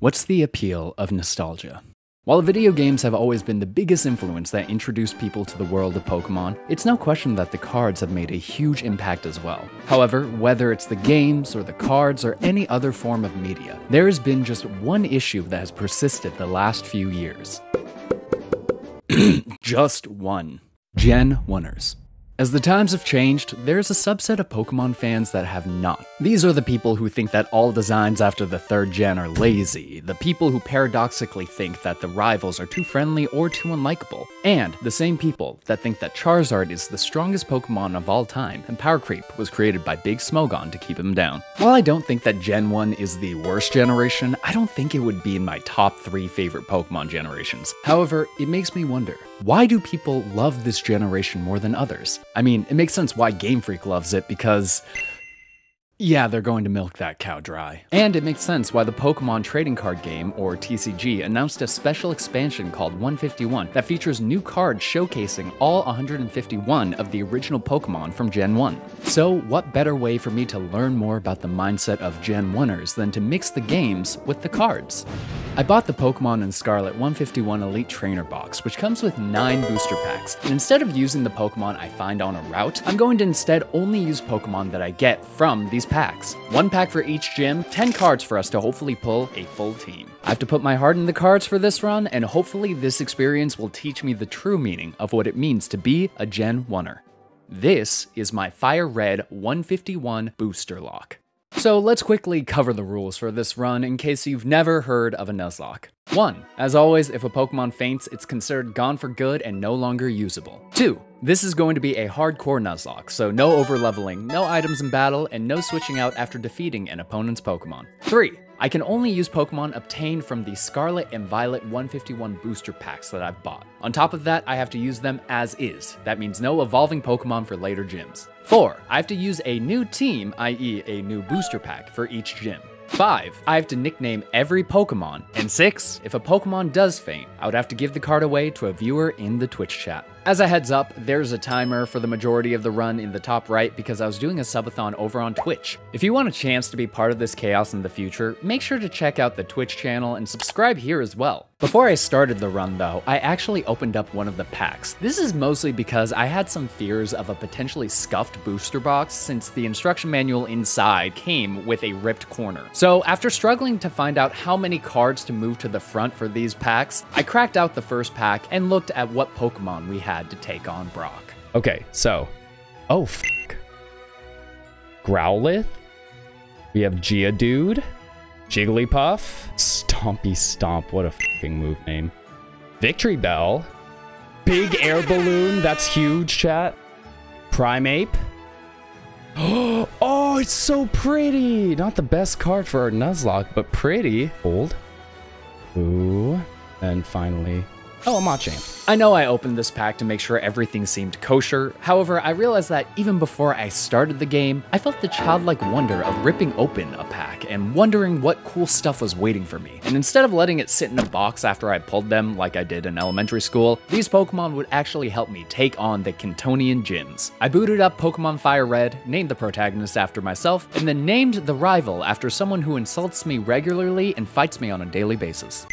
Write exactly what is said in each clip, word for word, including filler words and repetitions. What's the appeal of nostalgia? While video games have always been the biggest influence that introduced people to the world of Pokemon, it's no question that the cards have made a huge impact as well. However, whether it's the games or the cards or any other form of media, there has been just one issue that has persisted the last few years. Just one. Gen one-ers. As the times have changed, there is a subset of Pokemon fans that have not. These are the people who think that all designs after the third gen are lazy, the people who paradoxically think that the rivals are too friendly or too unlikable, and the same people that think that Charizard is the strongest Pokemon of all time and power creep was created by Big Smogon to keep him down. While I don't think that Gen one is the worst generation, I don't think it would be in my top three favorite Pokemon generations. However, it makes me wonder, why do people love this generation more than others? I mean, it makes sense why Game Freak loves it because, yeah, they're going to milk that cow dry. And it makes sense why the Pokemon Trading Card Game, or T C G, announced a special expansion called one fifty-one that features new cards showcasing all one hundred fifty-one of the original Pokemon from Gen one. So what better way for me to learn more about the mindset of Gen one-ers than to mix the games with the cards? I bought the Pokemon in Scarlet one fifty-one Elite Trainer box, which comes with nine booster packs, and instead of using the Pokemon I find on a route, I'm going to instead only use Pokemon that I get from these packs. One pack for each gym, ten cards for us to hopefully pull a full team. I have to put my heart in the cards for this run, and hopefully this experience will teach me the true meaning of what it means to be a Gen one-er. This is my Fire Red one fifty-one Booster Lock. So let's quickly cover the rules for this run in case you've never heard of a Nuzlocke. one. As always, if a Pokemon faints, it's considered gone for good and no longer usable. two. This is going to be a hardcore Nuzlocke, so no overleveling, no items in battle, and no switching out after defeating an opponent's Pokemon. three. I can only use Pokemon obtained from the Scarlet and Violet one fifty-one booster packs that I've bought. On top of that, I have to use them as is. That means no evolving Pokemon for later gyms. four. I have to use a new team, that is a new booster pack, for each gym. five. I have to nickname every Pokemon. And six. If a Pokemon does faint, I would have to give the card away to a viewer in the Twitch chat. As a heads up, there's a timer for the majority of the run in the top right because I was doing a subathon over on Twitch. If you want a chance to be part of this chaos in the future, make sure to check out the Twitch channel and subscribe here as well. Before I started the run though, I actually opened up one of the packs. This is mostly because I had some fears of a potentially scuffed booster box since the instruction manual inside came with a ripped corner. So after struggling to find out how many cards to move to the front for these packs, I cracked out the first pack and looked at what Pokemon we had to take on Brock. Okay, so, oh f***. Growlithe, we have Geodude, Jigglypuff, Stompy Stomp, what a f***ing move name. Victory Bell, Big Air Balloon, that's huge chat, Primeape, oh it's so pretty, not the best card for our Nuzlocke, but pretty, old, ooh, and finally, oh, a Machamp. I know I opened this pack to make sure everything seemed kosher. However, I realized that even before I started the game, I felt the childlike wonder of ripping open a pack and wondering what cool stuff was waiting for me. And instead of letting it sit in a box after I pulled them like I did in elementary school, these Pokemon would actually help me take on the Kentonian gyms. I booted up Pokemon Fire Red, named the protagonist after myself, and then named the rival after someone who insults me regularly and fights me on a daily basis.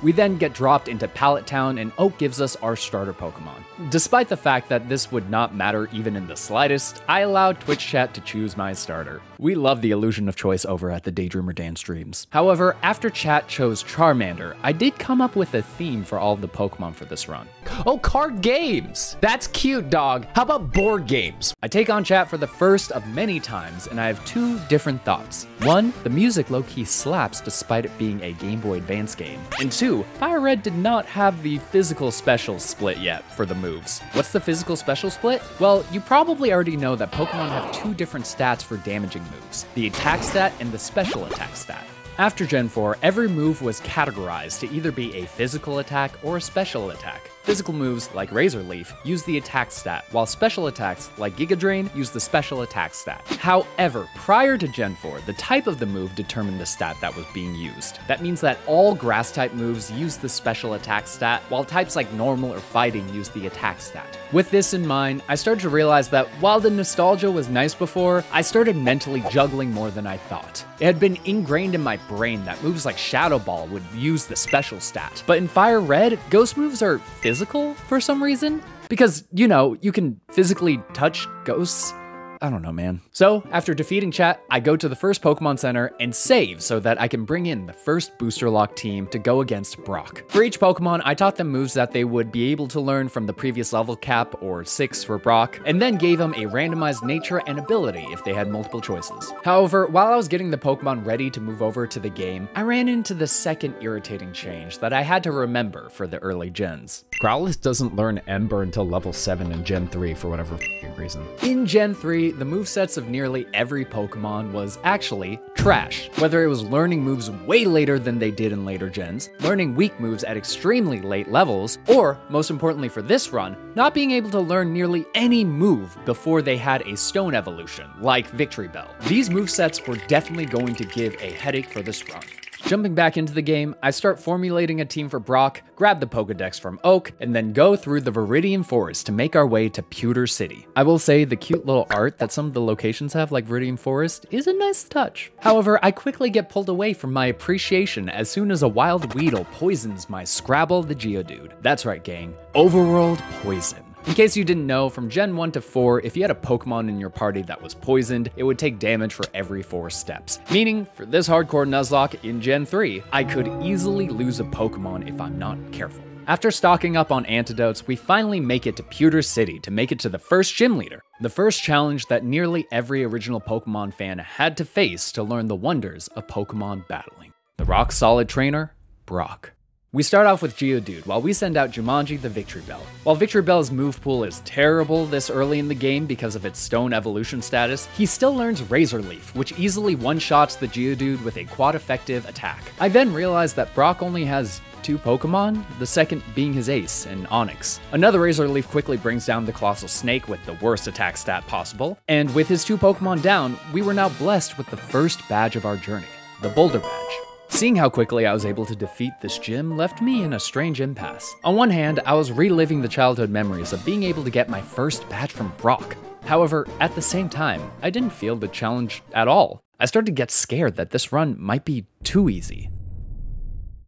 We then get dropped into Pallet Town and Oak gives us our starter Pokemon. Despite the fact that this would not matter even in the slightest, I allowed Twitch chat to choose my starter. We love the illusion of choice over at the Daydreamer Dan streams. However, after chat chose Charmander, I did come up with a theme for all of the Pokemon for this run. Oh, card games! That's cute, dog. How about board games? I take on chat for the first of many times and I have two different thoughts. One, the music low-key slaps despite it being a Game Boy Advance game. And two, Fire Red did not have the physical special split yet for the moves. What's the physical special split? Well, you probably already know that Pokemon have two different stats for damaging moves, the attack stat and the special attack stat. After Gen four, every move was categorized to either be a physical attack or a special attack. Physical moves like Razor Leaf use the attack stat, while special attacks like Giga Drain use the special attack stat. However, prior to Gen four, the type of the move determined the stat that was being used. That means that all grass type moves use the special attack stat, while types like normal or fighting use the attack stat. With this in mind, I started to realize that while the nostalgia was nice before, I started mentally juggling more than I thought. It had been ingrained in my brain that moves like Shadow Ball would use the special stat, but in Fire Red, ghost moves are physical for some reason? Because, you know, you can physically touch ghosts? I don't know, man. So after defeating Chat, I go to the first Pokemon Center and save so that I can bring in the first Booster Lock team to go against Brock. For each Pokemon, I taught them moves that they would be able to learn from the previous level cap, or six for Brock, and then gave them a randomized nature and ability if they had multiple choices. However, while I was getting the Pokemon ready to move over to the game, I ran into the second irritating change that I had to remember for the early gens. Growlithe doesn't learn Ember until level seven in Gen three for whatever f***ing reason. In Gen three, the movesets of nearly every Pokemon was actually trash. Whether it was learning moves way later than they did in later gens, learning weak moves at extremely late levels, or, most importantly for this run, not being able to learn nearly any move before they had a stone evolution, like Victory Bell. These movesets were definitely going to give a headache for this run. Jumping back into the game, I start formulating a team for Brock, grab the Pokedex from Oak, and then go through the Viridian Forest to make our way to Pewter City. I will say the cute little art that some of the locations have, like Viridian Forest, is a nice touch. However, I quickly get pulled away from my appreciation as soon as a wild Weedle poisons my Scrabble the Geodude. That's right, gang. Overworld Poison. In case you didn't know, from Gen one to four, if you had a Pokemon in your party that was poisoned, it would take damage for every four steps. Meaning, for this hardcore Nuzlocke in Gen three, I could easily lose a Pokemon if I'm not careful. After stocking up on antidotes, we finally make it to Pewter City to make it to the first gym leader. The first challenge that nearly every original Pokemon fan had to face to learn the wonders of Pokemon battling. The rock solid trainer, Brock. We start off with Geodude while we send out Jumanji the Victory Bell. While Victory Bell's move pool is terrible this early in the game because of its stone evolution status, he still learns Razor Leaf, which easily one-shots the Geodude with a quad-effective attack. I then realized that Brock only has two Pokemon, the second being his ace, an Onix. Another Razor Leaf quickly brings down the Colossal Snake with the worst attack stat possible, and with his two Pokemon down, we were now blessed with the first badge of our journey, the Boulder Badge. Seeing how quickly I was able to defeat this gym left me in a strange impasse. On one hand, I was reliving the childhood memories of being able to get my first badge from Brock. However, at the same time, I didn't feel the challenge at all. I started to get scared that this run might be too easy.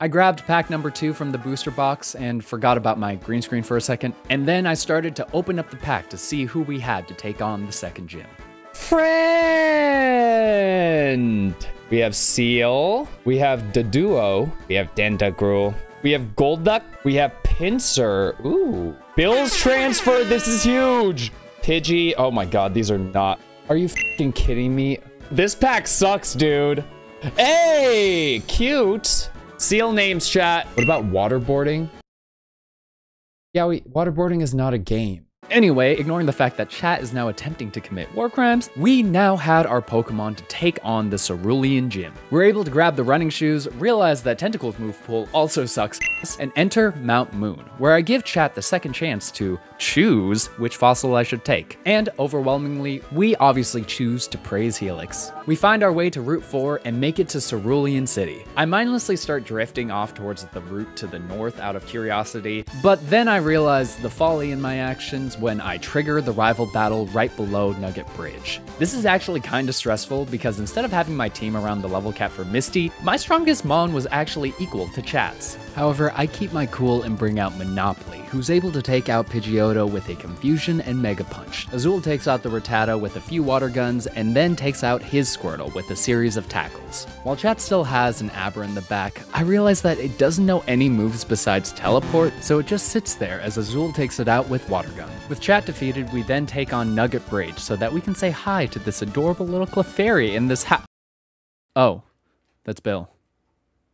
I grabbed pack number two from the booster box and forgot about my green screen for a second, and then I started to open up the pack to see who we had to take on the second gym. Friend! We have Seal, we have Doduo, we have Dentagruel, we have Golduck, we have Pinsir. Ooh. Bill's transfer, this is huge! Pidgey, oh my god, these are not. Are you f***ing kidding me? This pack sucks, dude. Hey, cute. Seal names, chat. What about waterboarding? Yeah, we, waterboarding is not a game. Anyway, ignoring the fact that Chat is now attempting to commit war crimes, we now had our Pokemon to take on the Cerulean Gym. We're able to grab the running shoes, realize that Tentacle's move pool also sucks, and enter Mount Moon, where I give Chat the second chance to choose which fossil I should take. And overwhelmingly, we obviously choose to praise Helix. We find our way to Route four and make it to Cerulean City. I mindlessly start drifting off towards the route to the north out of curiosity, but then I realize the folly in my actions when I trigger the rival battle right below Nugget Bridge. This is actually kinda stressful because instead of having my team around the level cap for Misty, my strongest Mon was actually equal to Chat's. However, I keep my cool and bring out Monopoly, who's able to take out Pidgeotto with a Confusion and Mega Punch. Azul takes out the Rattata with a few water guns and then takes out his Squirtle with a series of tackles. While Chat still has an Abra in the back, I realize that it doesn't know any moves besides Teleport, so it just sits there as Azul takes it out with Water Gun. With Chat defeated, we then take on Nugget Bridge so that we can say hi to this adorable little Clefairy in this ha- Oh, that's Bill.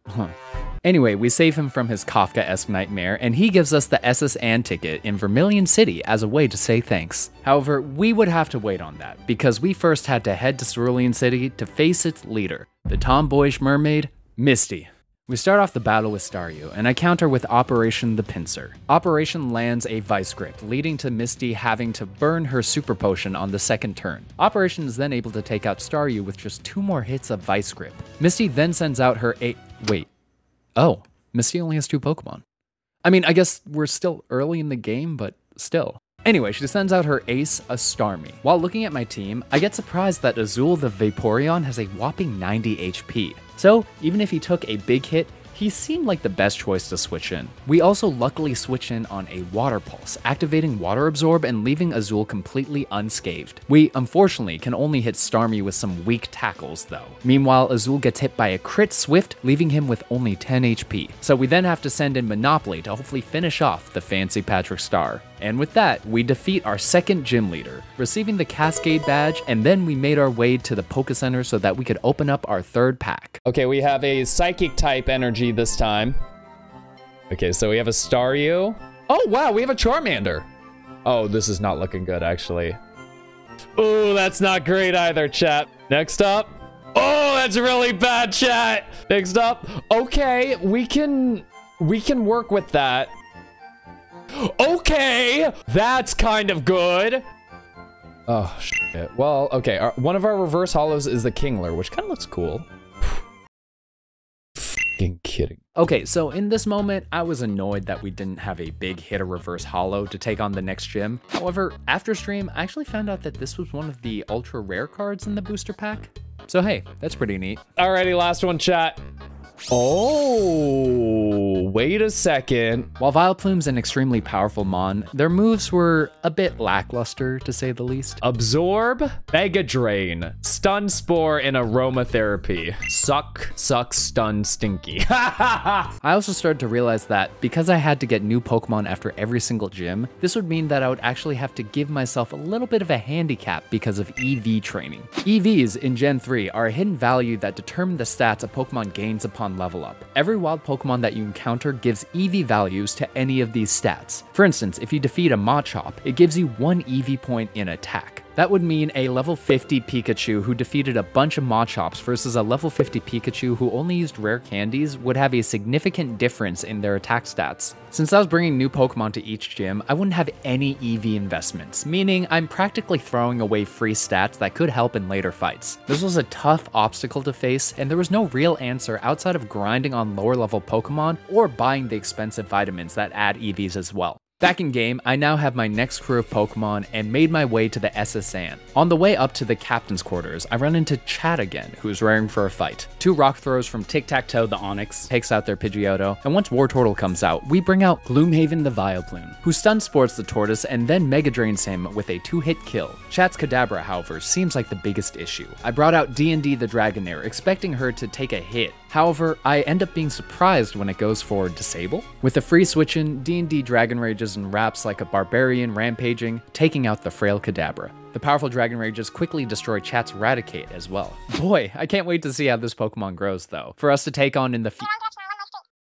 Huh. Anyway, we save him from his Kafka-esque nightmare, and he gives us the S S N ticket in Vermilion City as a way to say thanks. However, we would have to wait on that, because we first had to head to Cerulean City to face its leader, the tomboyish mermaid, Misty. We start off the battle with Staryu, and I counter with Operation the Pincer. Operation lands a Vice Grip, leading to Misty having to burn her Super Potion on the second turn. Operation is then able to take out Staryu with just two more hits of Vice Grip. Misty then sends out her eight... Wait. Oh, Misty only has two Pokemon. I mean, I guess we're still early in the game, but still. Anyway, she sends out her ace, a Starmie. While looking at my team, I get surprised that Azul the Vaporeon has a whopping ninety H P. So even if he took a big hit, he seemed like the best choice to switch in. We also luckily switch in on a Water Pulse, activating Water Absorb and leaving Azul completely unscathed. We, unfortunately, can only hit Starmie with some weak tackles though. Meanwhile, Azul gets hit by a crit Swift, leaving him with only ten H P. So we then have to send in Monopoly to hopefully finish off the fancy Patrick Star. And with that, we defeat our second gym leader, receiving the Cascade Badge, and then we made our way to the Poké Center so that we could open up our third pack. Okay, we have a Psychic type energy this time. Okay, so we have a Staryu. Oh, wow, we have a Charmander. Oh, this is not looking good, actually. Ooh, that's not great either, chat. Next up. Oh, that's really bad, chat. Next up. Okay, we can, we can work with that. Okay, that's kind of good. Oh, shit. Well, okay, our, one of our reverse holos is the Kingler, which kind of looks cool. F***ing kidding. Okay, so in this moment, I was annoyed that we didn't have a big hit or reverse holo to take on the next gym. However, after stream, I actually found out that this was one of the ultra rare cards in the booster pack. So hey, that's pretty neat. Alrighty, last one, chat. Oh, wait a second. While Vileplume's an extremely powerful Mon, their moves were a bit lackluster, to say the least. Absorb, Mega Drain, Stun Spore, and Aromatherapy. Suck, suck, stun, stinky. I also started to realize that because I had to get new Pokemon after every single gym, this would mean that I would actually have to give myself a little bit of a handicap because of E V training. E Vs in Gen three are a hidden value that determine the stats a Pokemon gains upon level up. Every wild Pokemon that you encounter gives E V values to any of these stats. For instance, if you defeat a Machop, it gives you one E V point in attack. That would mean a level fifty Pikachu who defeated a bunch of Machops versus a level fifty Pikachu who only used rare candies would have a significant difference in their attack stats. Since I was bringing new Pokemon to each gym, I wouldn't have any E V investments, meaning I'm practically throwing away free stats that could help in later fights. This was a tough obstacle to face, and there was no real answer outside of grinding on lower level Pokemon or buying the expensive vitamins that add E Vs as well. Back in game, I now have my next crew of Pokemon and made my way to the S S N. On the way up to the captain's quarters, I run into Chad again, who's raring for a fight. Two rock throws from Tic-Tac-Toe the Onix takes out their Pidgeotto, and once Wartortle comes out, we bring out Gloomhaven the Vileplume, who stun sports the Tortoise and then Mega Drains him with a two-hit kill. Chad's Kadabra, however, seems like the biggest issue. I brought out D and D the Dragonair, expecting her to take a hit. However, I end up being surprised when it goes for Disable. With a free switch in, D and D Dragon Rages and raps like a barbarian rampaging, taking out the frail Kadabra. The powerful Dragon Rages quickly destroy Chat's Raticate as well. Boy, I can't wait to see how this Pokemon grows though, for us to take on in the f-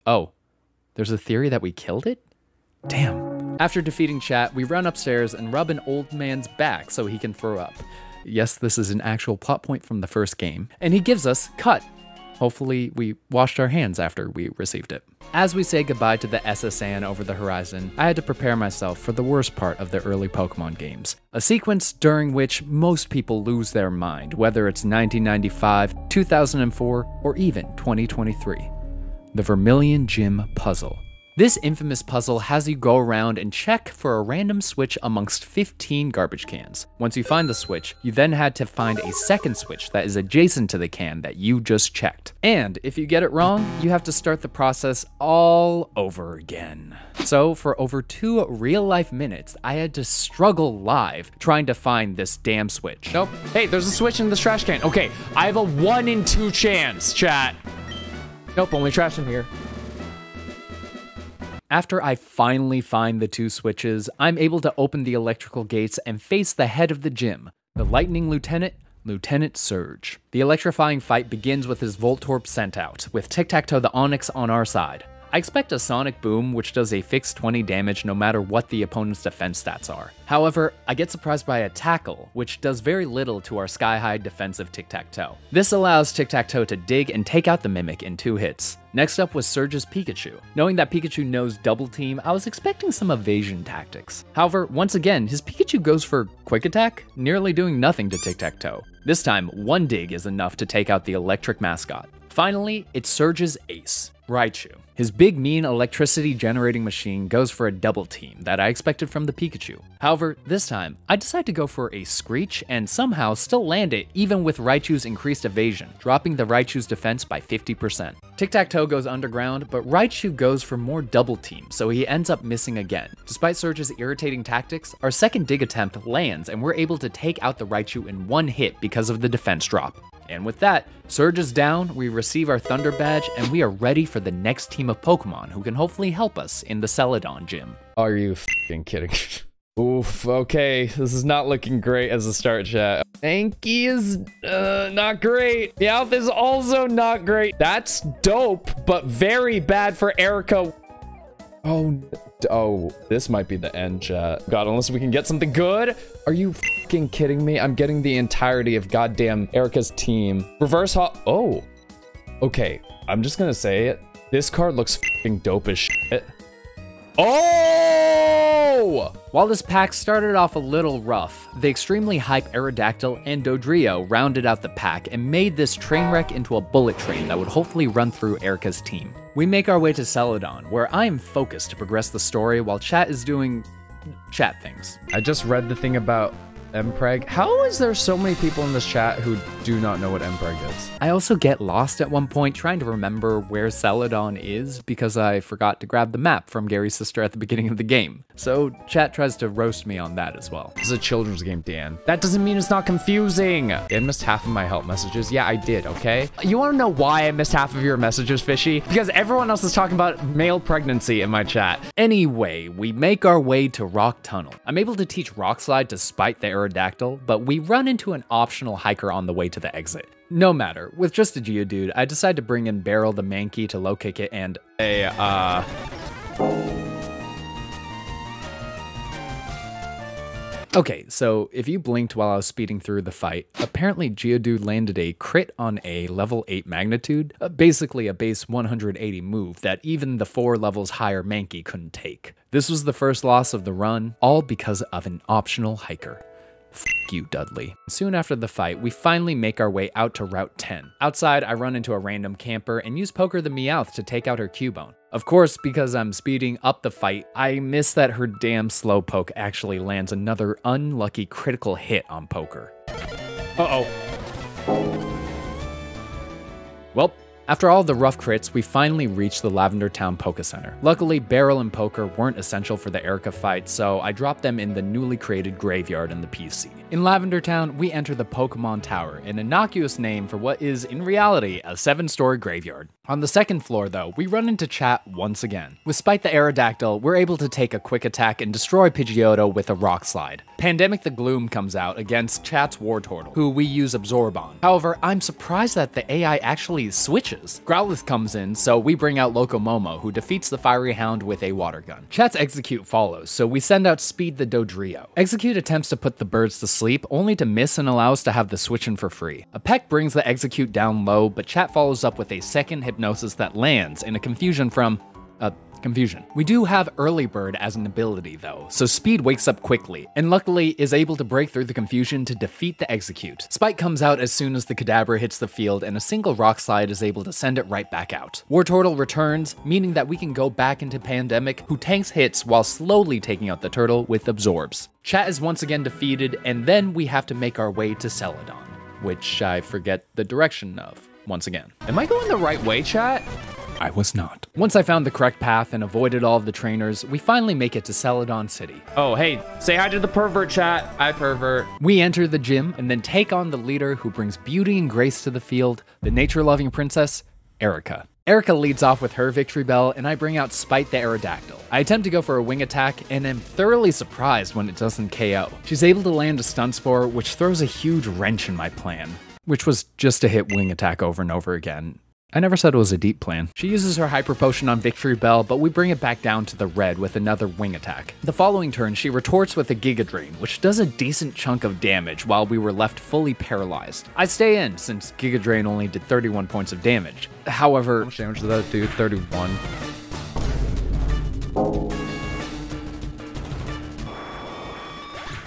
Oh, there's a theory that we killed it? Damn. After defeating Chat, we run upstairs and rub an old man's back so he can throw up. Yes, this is an actual plot point from the first game. And he gives us Cut. Hopefully, we washed our hands after we received it. As we say goodbye to the S S N over the horizon, I had to prepare myself for the worst part of the early Pokemon games. A sequence during which most people lose their mind, whether it's nineteen ninety-five, two thousand four, or even twenty twenty-three. The Vermilion Gym Puzzle. This infamous puzzle has you go around and check for a random switch amongst fifteen garbage cans. Once you find the switch, you then had to find a second switch that is adjacent to the can that you just checked. And if you get it wrong, you have to start the process all over again. So for over two real-life minutes, I had to struggle live trying to find this damn switch. Nope. Hey, there's a switch in this trash can. Okay, I have a one in two chance, chat. Nope, only trash in here. After I finally find the two switches, I'm able to open the electrical gates and face the head of the gym, the Lightning Lieutenant, Lieutenant Surge. The electrifying fight begins with his Voltorb sent out, with Tic-Tac-Toe the Onix on our side. I expect a Sonic Boom, which does a fixed twenty damage no matter what the opponent's defense stats are. However, I get surprised by a Tackle, which does very little to our sky-high defensive Tic-Tac-Toe. This allows Tic-Tac-Toe to dig and take out the Mimic in two hits. Next up was Surge's Pikachu. Knowing that Pikachu knows Double Team, I was expecting some evasion tactics. However, once again, his Pikachu goes for Quick Attack, nearly doing nothing to Tic-Tac-Toe. This time, one dig is enough to take out the electric mascot. Finally, it's Surge's ace, Raichu. His big mean electricity generating machine goes for a double team that I expected from the Pikachu. However, this time, I decide to go for a Screech and somehow still land it even with Raichu's increased evasion, dropping the Raichu's defense by fifty percent. Tic-Tac-Toe goes underground, but Raichu goes for more double team, so he ends up missing again. Despite Surge's irritating tactics, our second dig attempt lands and we're able to take out the Raichu in one hit because of the defense drop. And with that, Surge is down, we receive our Thunder Badge, and we are ready for the next team of Pokemon who can hopefully help us in the Celadon Gym. Are you f***ing kidding? Oof, okay, this is not looking great as a start, chat. Anki is uh, not great. Meowth is also not great. That's dope, but very bad for Erica. Oh, oh, this might be the end, chat. God, unless we can get something good. Are you f***ing kidding me? I'm getting the entirety of goddamn Erica's team. Reverse hop. Oh, okay. I'm just gonna say it. This card looks f***ing dope as shit. Oh! While this pack started off a little rough, the extremely hype Aerodactyl and Dodrio rounded out the pack and made this train wreck into a bullet train that would hopefully run through Erica's team. We make our way to Celadon, where I am focused to progress the story while chat is doing chat things. I just read the thing about Mpreg. How is there so many people in this chat who do not know what Mpreg is? I also get lost at one point trying to remember where Celadon is because I forgot to grab the map from Gary's sister at the beginning of the game. So chat tries to roast me on that as well. This is a children's game, Dan. That doesn't mean it's not confusing. Dan missed half of my help messages. Yeah, I did, okay? You want to know why I missed half of your messages, Fishy? Because everyone else is talking about male pregnancy in my chat. Anyway, we make our way to Rock Tunnel. I'm able to teach Rock Slide despite the Aerodactyl, but we run into an optional hiker on the way to the exit. No matter, with just a Geodude, I decide to bring in Barrel the Mankey to low kick it and a, uh... Okay, so if you blinked while I was speeding through the fight, apparently Geodude landed a crit on a level eight magnitude, uh, basically a base one hundred eighty move that even the four levels higher Mankey couldn't take. This was the first loss of the run, all because of an optional hiker. F you, Dudley. Soon after the fight, we finally make our way out to Route ten. Outside, I run into a random camper and use Poker the Meowth to take out her Cubone. Of course, because I'm speeding up the fight, I miss that her damn Slowpoke actually lands another unlucky critical hit on Poker. Uh-oh. Welp. After all the rough crits, we finally reached the Lavender Town Poké Center. Luckily, Barrel and Poker weren't essential for the Erica fight, so I dropped them in the newly created graveyard in the P C. In Lavender Town, we enter the Pokémon Tower, an innocuous name for what is, in reality, a seven-story graveyard. On the second floor, though, we run into chat once again. Despite the Aerodactyl, we're able to take a quick attack and destroy Pidgeotto with a Rock Slide. Pandemic the Gloom comes out against chat's Wartortle, who we use Absorb on. However, I'm surprised that the A I actually switches. Growlithe comes in, so we bring out Locomomo, who defeats the Fiery Hound with a water gun. Chat's Execute follows, so we send out Speed the Dodrio. Execute attempts to put the birds to sleep, only to miss and allow us to have the switch in for free. A peck brings the Execute down low, but Chat follows up with a second Hypnosis that lands in a confusion from... Uh, confusion. We do have Early Bird as an ability though, so Speed wakes up quickly, and luckily is able to break through the confusion to defeat the Execute. Spike comes out as soon as the Kadabra hits the field, and a single Rock Slide is able to send it right back out. Wartortle returns, meaning that we can go back into Pandemic, who tanks hits while slowly taking out the turtle with Absorbs. Chat is once again defeated, and then we have to make our way to Celadon, which I forget the direction of once again. Am I going the right way, chat? I was not. Once I found the correct path and avoided all of the trainers, we finally make it to Celadon City. Oh, hey, say hi to the pervert, chat. Hi, pervert. We enter the gym and then take on the leader who brings beauty and grace to the field, the nature-loving princess, Erica. Erica leads off with her victory bell, and I bring out Spite the Aerodactyl. I attempt to go for a wing attack, and am thoroughly surprised when it doesn't K O. She's able to land a Stun Spore, which throws a huge wrench in my plan, which was just to hit wing attack over and over again. I never said it was a deep plan. She uses her Hyper Potion on Victory Bell, but we bring it back down to the red with another wing attack. The following turn, she retorts with a Giga Drain, which does a decent chunk of damage while we were left fully paralyzed. I stay in, since Giga Drain only did thirty-one points of damage. However, how much damage did that do? thirty-one.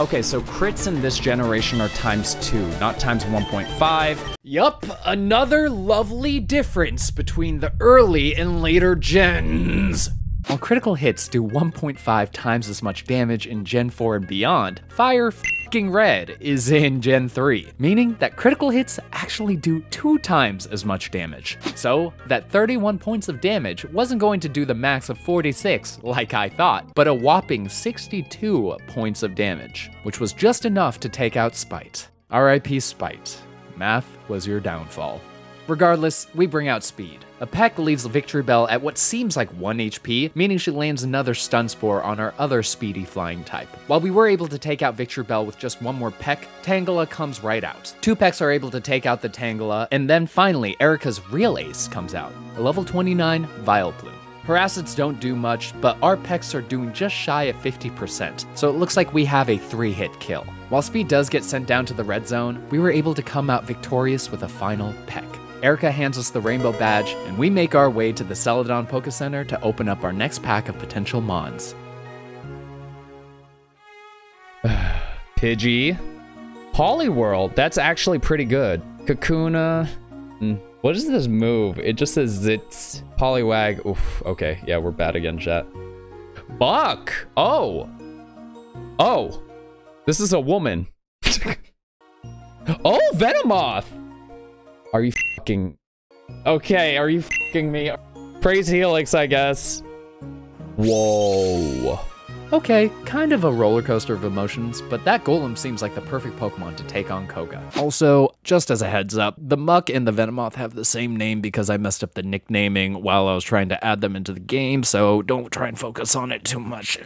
Okay, so crits in this generation are times two, not times one point five. Yup, another lovely difference between the early and later gens. While critical hits do one point five times as much damage in Gen four and beyond, Fire f***ing Red is in Gen three, meaning that critical hits actually do two times as much damage. So that thirty-one points of damage wasn't going to do the max of forty-six like I thought, but a whopping sixty-two points of damage, which was just enough to take out Spite. R I P Spite, math was your downfall. Regardless, we bring out Speed. Apec leaves Victory Bell at what seems like one H P, meaning she lands another Stun Spore on our other speedy flying type. While we were able to take out Victory Bell with just one more Peck, Tangela comes right out. Two Pecks are able to take out the Tangela, and then finally, Erika's real ace comes out, a level twenty-nine Vileplume. Her assets don't do much, but our Pecks are doing just shy of fifty percent, so it looks like we have a three-hit kill. While Speed does get sent down to the red zone, we were able to come out victorious with a final Peck. Erika hands us the rainbow badge, and we make our way to the Celadon Poké Center to open up our next pack of potential mons. Pidgey. Poliwhirl, that's actually pretty good. Kakuna. What is this move? It just says Zitz. Poliwag. Oof, okay, yeah, we're bad again, chat. Buck! Oh! Oh! This is a woman. Oh, Venomoth! Are you fucking... Okay, are you fucking me? Praise Helix, I guess. Whoa. Okay, kind of a roller coaster of emotions, but that Golem seems like the perfect Pokemon to take on Koga. Also, just as a heads up, the Muk and the Venomoth have the same name because I messed up the nicknaming while I was trying to add them into the game, so don't try and focus on it too much.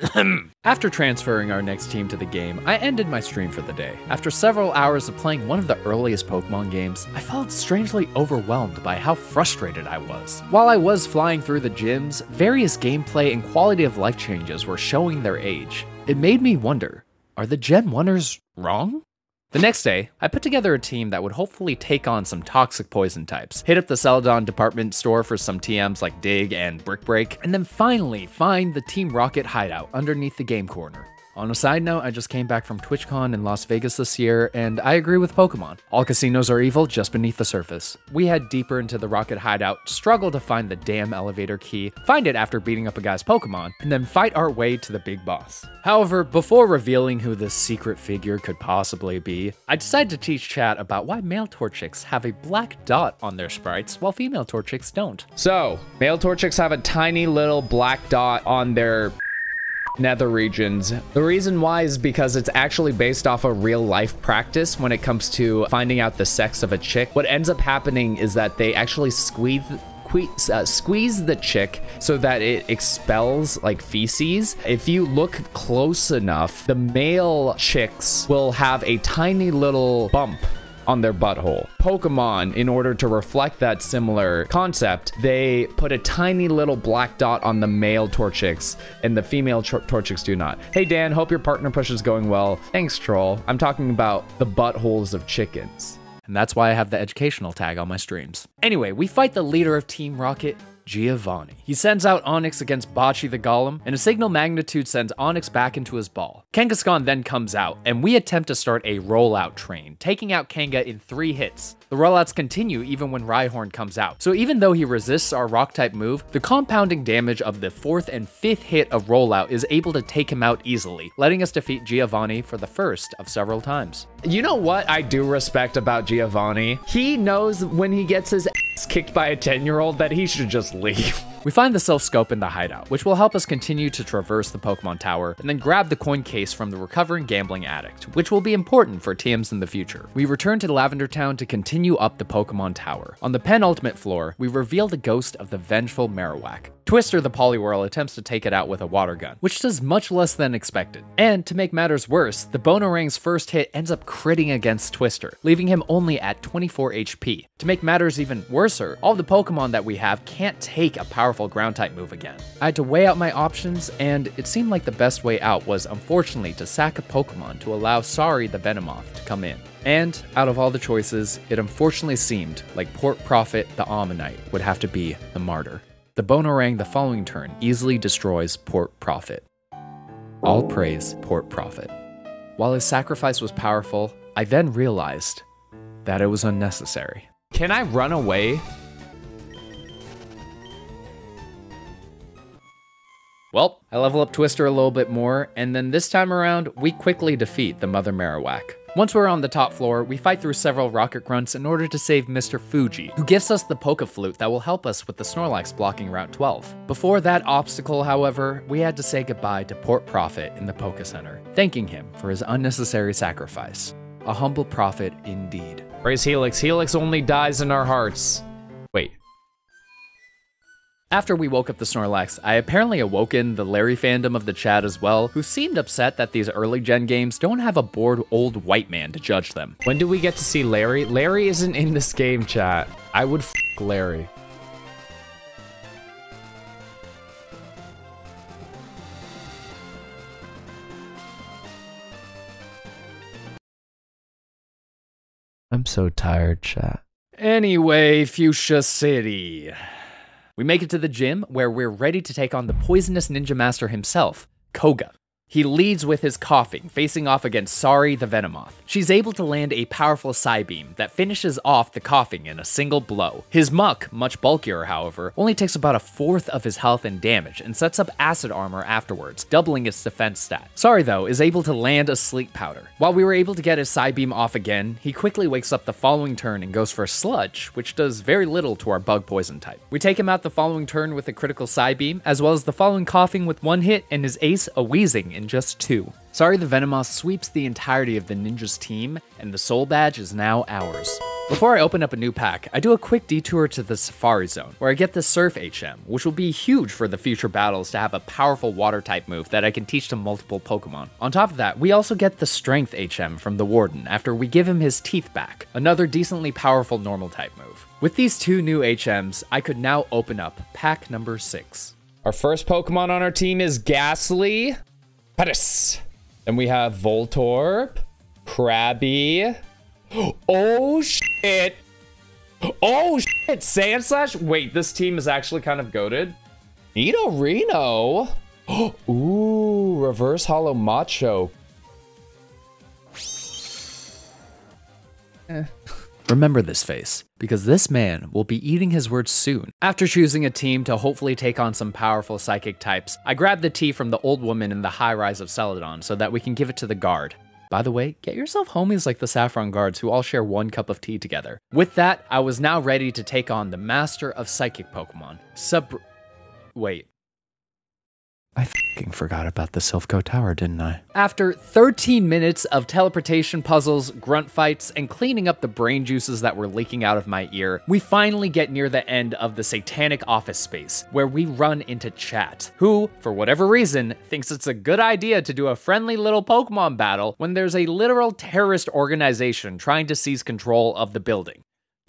After transferring our next team to the game, I ended my stream for the day. After several hours of playing one of the earliest Pokemon games, I felt strangely overwhelmed by how frustrated I was. While I was flying through the gyms, various gameplay and quality of life changes were showing their age. It made me wonder, are the Gen one-ers wrong? The next day, I put together a team that would hopefully take on some toxic poison types, hit up the Celadon department store for some T Ms like Dig and Brick Break, and then finally find the Team Rocket hideout underneath the game corner. On a side note, I just came back from TwitchCon in Las Vegas this year, and I agree with Pokemon. All casinos are evil just beneath the surface. We head deeper into the Rocket hideout, struggle to find the damn elevator key, find it after beating up a guy's Pokemon, and then fight our way to the big boss. However, before revealing who this secret figure could possibly be, I decided to teach chat about why male Torchics have a black dot on their sprites while female Torchics don't. So, male Torchics have a tiny little black dot on their nether regions. The reason why is because it's actually based off a real life practice when it comes to finding out the sex of a chick. What ends up happening is that they actually squeeze Uh, squeeze the chick so that it expels like feces. If you look close enough, the male chicks will have a tiny little bump on their butthole. Pokemon, in order to reflect that similar concept, they put a tiny little black dot on the male Torchics, and the female Torchics do not. Hey Dan, hope your partner push is going well. Thanks, troll. I'm talking about the buttholes of chickens. And that's why I have the educational tag on my streams. Anyway, we fight the leader of Team Rocket, Giovanni. He sends out Onix against Bocchi the Golem, and a signal magnitude sends Onix back into his ball. Kangaskhan then comes out, and we attempt to start a rollout train, taking out Kanga in three hits. The rollouts continue even when Rhyhorn comes out, so even though he resists our Rock-type move, the compounding damage of the fourth and fifth hit of rollout is able to take him out easily, letting us defeat Giovanni for the first of several times. You know what I do respect about Giovanni? He knows when he gets his ass kicked by a ten-year-old that he should just leave. We find the self-scope in the hideout, which will help us continue to traverse the Pokemon Tower, and then grab the coin case from the recovering gambling addict, which will be important for T Ms in the future. We return to Lavender Town to continue up the Pokemon Tower. On the penultimate floor, we reveal the ghost of the vengeful Marowak. Twister the Poliwhirl attempts to take it out with a water gun, which does much less than expected. And to make matters worse, the Bonerang's first hit ends up critting against Twister, leaving him only at twenty-four H P. To make matters even worser, all the Pokemon that we have can't take a powerful ground-type move again. I had to weigh out my options, and it seemed like the best way out was, unfortunately, to sack a Pokemon to allow Sari the Venomoth to come in. And out of all the choices, it unfortunately seemed like Port Prophet the Ammonite would have to be the martyr. The Bonerang the following turn easily destroys Port Prophet. All praise Port Prophet. While his sacrifice was powerful, I then realized that it was unnecessary. Can I run away? Well, I level up Twister a little bit more, and then this time around, we quickly defeat the Mother Marowak. Once we're on the top floor, we fight through several rocket grunts in order to save Mister Fuji, who gives us the Poke Flute that will help us with the Snorlax blocking Route twelve. Before that obstacle, however, we had to say goodbye to Port Prophet in the Poke Center, thanking him for his unnecessary sacrifice. A humble prophet indeed. Praise Helix. Helix only dies in our hearts. Wait. After we woke up the Snorlax, I apparently awoken the Larry fandom of the chat as well, who seemed upset that these early gen games don't have a bored old white man to judge them. When do we get to see Larry? Larry isn't in this game, chat. I would f Larry. I'm so tired, chat. Anyway, Fuchsia City. We make it to the gym, where we're ready to take on the poisonous ninja master himself, Koga. He leads with his coughing, facing off against Sari the Venomoth. She's able to land a powerful Psy Beam that finishes off the coughing in a single blow. His Muk, much bulkier however, only takes about a fourth of his health and damage and sets up acid armor afterwards, doubling its defense stat. Sari though is able to land a Sleep Powder. While we were able to get his Psy Beam off again, he quickly wakes up the following turn and goes for Sludge, which does very little to our Bug Poison type. We take him out the following turn with a critical Psy Beam, as well as the following coughing with one hit and his ace, a Weezing, in just two. Sari the Venomoth sweeps the entirety of the ninja's team, and the soul badge is now ours. Before I open up a new pack, I do a quick detour to the Safari Zone, where I get the Surf H M, which will be huge for the future battles to have a powerful water-type move that I can teach to multiple Pokemon. On top of that, we also get the Strength H M from the Warden after we give him his teeth back, another decently powerful normal-type move. With these two new H Ms, I could now open up pack number six. Our first Pokemon on our team is Ghastly. Pettis. Then we have Voltorb, Krabby. Oh shit! Oh shit! Sandslash. Wait, this team is actually kind of goated. Nidorino. Ooh, reverse hollow Macho. Eh. Remember this face, because this man will be eating his words soon. After choosing a team to hopefully take on some powerful psychic types, I grab the tea from the old woman in the high rise of Celadon so that we can give it to the guard. By the way, get yourself homies like the Saffron guards who all share one cup of tea together. With that, I was now ready to take on the master of psychic Pokemon, Sub... wait. I fucking forgot about the Silphco Tower, didn't I? After thirteen minutes of teleportation puzzles, grunt fights, and cleaning up the brain juices that were leaking out of my ear, we finally get near the end of the satanic office space, where we run into Chat, who, for whatever reason, thinks it's a good idea to do a friendly little Pokemon battle when there's a literal terrorist organization trying to seize control of the building.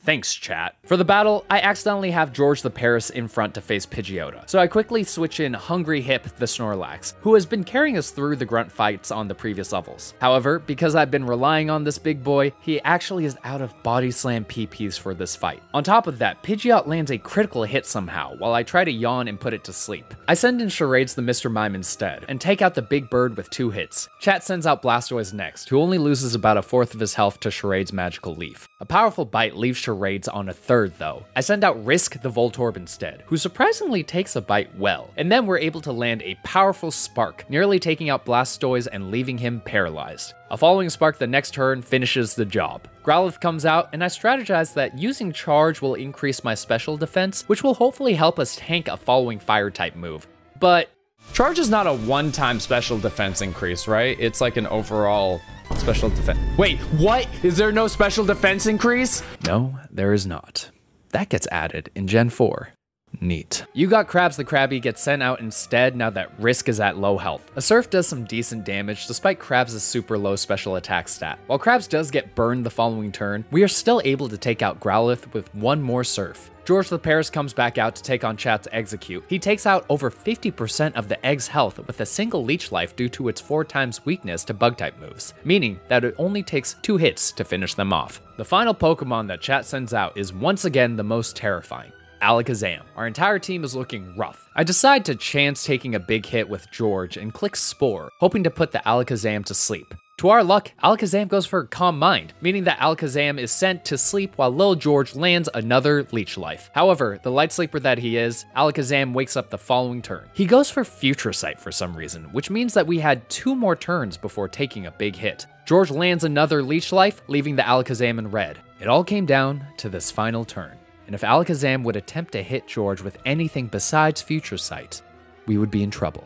Thanks, Chat. For the battle, I accidentally have George the Paris in front to face Pidgeotto, so I quickly switch in Hungry Hip the Snorlax, who has been carrying us through the grunt fights on the previous levels. However, because I've been relying on this big boy, he actually is out of Body Slam P Ps for this fight. On top of that, Pidgeot lands a critical hit somehow, while I try to yawn and put it to sleep. I send in Charades the Mister Mime instead, and take out the big bird with two hits. Chat sends out Blastoise next, who only loses about a fourth of his health to Charade's Magical Leaf. A powerful bite leaves Charade raids on a third though. I send out Risk the Voltorb instead, who surprisingly takes a bite well, and then we're able to land a powerful Spark, nearly taking out Blastoise and leaving him paralyzed. A following Spark the next turn finishes the job. Growlithe comes out, and I strategize that using Charge will increase my special defense, which will hopefully help us tank a following fire type move. But Charge is not a one-time special defense increase, right? It's like an overall special defense. Wait, what? Is there no special defense increase? No, there is not. That gets added in Gen four. Neat. You got Crabs the Crabby gets sent out instead now that Risk is at low health. A Surf does some decent damage despite Crabs' super low special attack stat. While Crabs does get burned the following turn, we are still able to take out Growlithe with one more Surf. George Lapierre comes back out to take on Chat's Execute. He takes out over fifty percent of the egg's health with a single leech life due to its four times weakness to bug type moves, meaning that it only takes two hits to finish them off. The final Pokemon that Chat sends out is once again the most terrifying. Alakazam. Our entire team is looking rough. I decide to chance taking a big hit with George and click Spore, hoping to put the Alakazam to sleep. To our luck, Alakazam goes for Calm Mind, meaning that Alakazam is sent to sleep while Lil George lands another Leech Life. However, the light sleeper that he is, Alakazam wakes up the following turn. He goes for Future Sight for some reason, which means that we had two more turns before taking a big hit. George lands another Leech Life, leaving the Alakazam in red. It all came down to this final turn. And if Alakazam would attempt to hit George with anything besides Future Sight, we would be in trouble.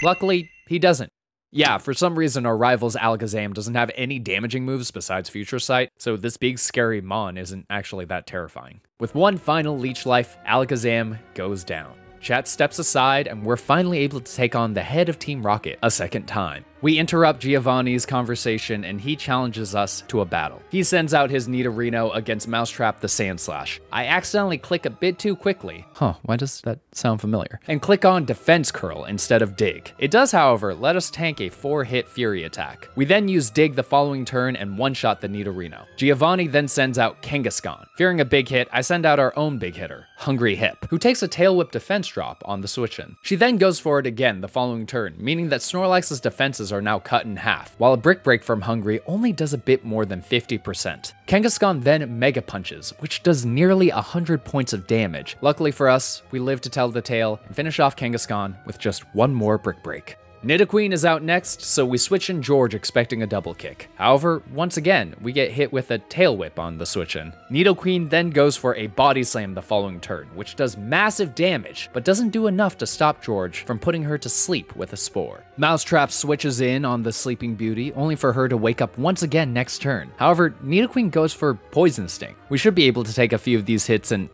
Luckily, he doesn't. Yeah, for some reason our rival's Alakazam doesn't have any damaging moves besides Future Sight, so this big scary mon isn't actually that terrifying. With one final leech life, Alakazam goes down. Chat steps aside, and we're finally able to take on the head of Team Rocket a second time. We interrupt Giovanni's conversation, and he challenges us to a battle. He sends out his Nidorino against Mousetrap the Sandslash. I accidentally click a bit too quickly. Huh, why does that sound familiar? And click on Defense Curl instead of Dig. It does, however, let us tank a four-hit Fury attack. We then use Dig the following turn and one-shot the Nidorino. Giovanni then sends out Kangaskhan. Fearing a big hit, I send out our own big hitter, Hungry Hip, who takes a Tail Whip defense drop on the switch-in. She then goes for it again the following turn, meaning that Snorlax's defenses are now cut in half, while a Brick Break from Hungry only does a bit more than fifty percent. Kangaskhan then Mega Punches, which does nearly one hundred points of damage. Luckily for us, we live to tell the tale and finish off Kangaskhan with just one more Brick Break. Nidoqueen is out next, so we switch in George expecting a double kick. However, once again, we get hit with a Tail Whip on the switch in. Nidoqueen then goes for a Body Slam the following turn, which does massive damage, but doesn't do enough to stop George from putting her to sleep with a Spore. Mousetrap switches in on the Sleeping Beauty, only for her to wake up once again next turn. However, Nidoqueen goes for Poison Sting. We should be able to take a few of these hits and...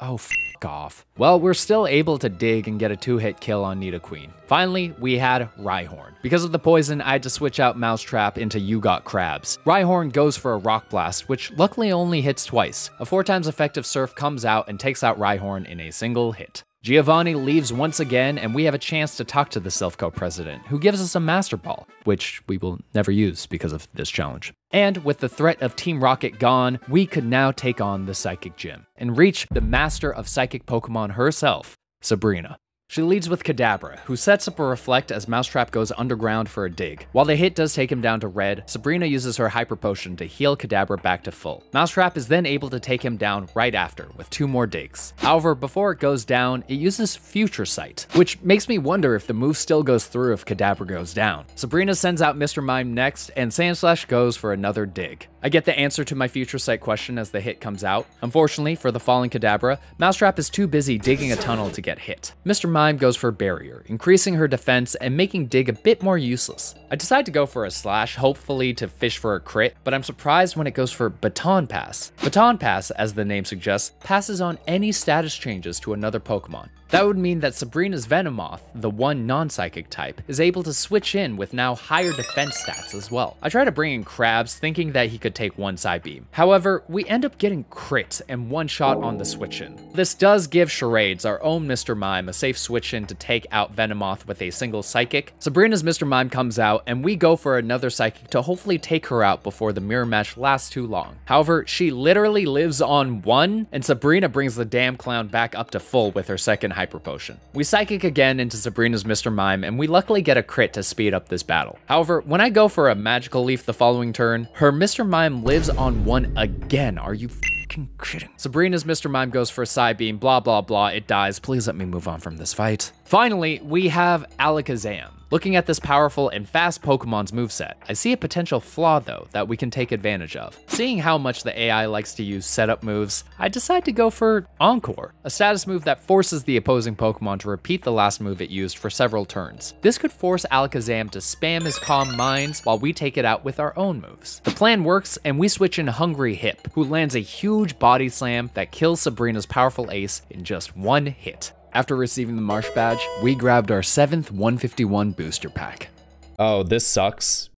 oh, f*** off. Well, we're still able to dig and get a two-hit kill on Nidoqueen. Finally, we had Rhyhorn. Because of the poison, I had to switch out Mousetrap into You Got Crabs. Rhyhorn goes for a Rock Blast, which luckily only hits twice. A four times effective Surf comes out and takes out Rhyhorn in a single hit. Giovanni leaves once again, and we have a chance to talk to the Silph Co president, who gives us a Master Ball, which we will never use because of this challenge. And with the threat of Team Rocket gone, we could now take on the Psychic Gym and reach the master of Psychic Pokemon herself, Sabrina. She leads with Kadabra, who sets up a Reflect as Mousetrap goes underground for a dig. While the hit does take him down to red, Sabrina uses her Hyper Potion to heal Kadabra back to full. Mousetrap is then able to take him down right after with two more digs. However, before it goes down, it uses Future Sight, which makes me wonder if the move still goes through if Kadabra goes down. Sabrina sends out Mister Mime next, and Sandslash goes for another dig. I get the answer to my Future Sight question as the hit comes out. Unfortunately for the fallen Kadabra, Mousetrap is too busy digging a tunnel to get hit. Mister Mime goes for Barrier, increasing her defense and making Dig a bit more useless. I decide to go for a Slash, hopefully to fish for a crit, but I'm surprised when it goes for Baton Pass. Baton Pass, as the name suggests, passes on any status changes to another Pokemon. That would mean that Sabrina's Venomoth, the one non-psychic type, is able to switch in with now higher defense stats as well. I try to bring in Crabs, thinking that he could take one side beam. However, we end up getting crits and one shot on the switch-in. This does give Charades, our own Mister Mime, a safe switch-in to take out Venomoth with a single psychic. Sabrina's Mister Mime comes out, and we go for another psychic to hopefully take her out before the mirror match lasts too long. However, she literally lives on one, and Sabrina brings the damn clown back up to full with her second Hyper Potion. We psychic again into Sabrina's Mister Mime, and we luckily get a crit to speed up this battle. However, when I go for a Magical Leaf the following turn, her Mister Mime lives on one again. Are you f***ing kidding? Sabrina's Mister Mime goes for a side beam, blah, blah, blah. It dies. Please let me move on from this fight. Finally, we have Alakazam. Looking at this powerful and fast Pokemon's moveset, I see a potential flaw though that we can take advantage of. Seeing how much the A I likes to use setup moves, I decide to go for Encore, a status move that forces the opposing Pokemon to repeat the last move it used for several turns. This could force Alakazam to spam his Calm Minds while we take it out with our own moves. The plan works and we switch in Hungry Hip, who lands a huge body slam that kills Sabrina's powerful ace in just one hit. After receiving the Marsh Badge, we grabbed our seventh one fifty-one booster pack. Oh, this sucks.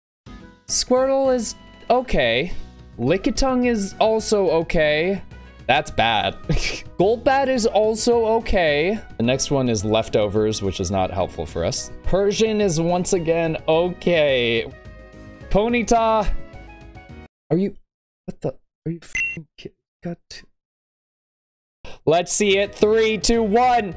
Squirtle is okay. Lickitung is also okay. That's bad. Golbat is also okay. The next one is Leftovers, which is not helpful for us. Persian is once again okay. Ponyta. Are you, what the, are you f***ing kidding? Got to. Let's see it. Three, two, one.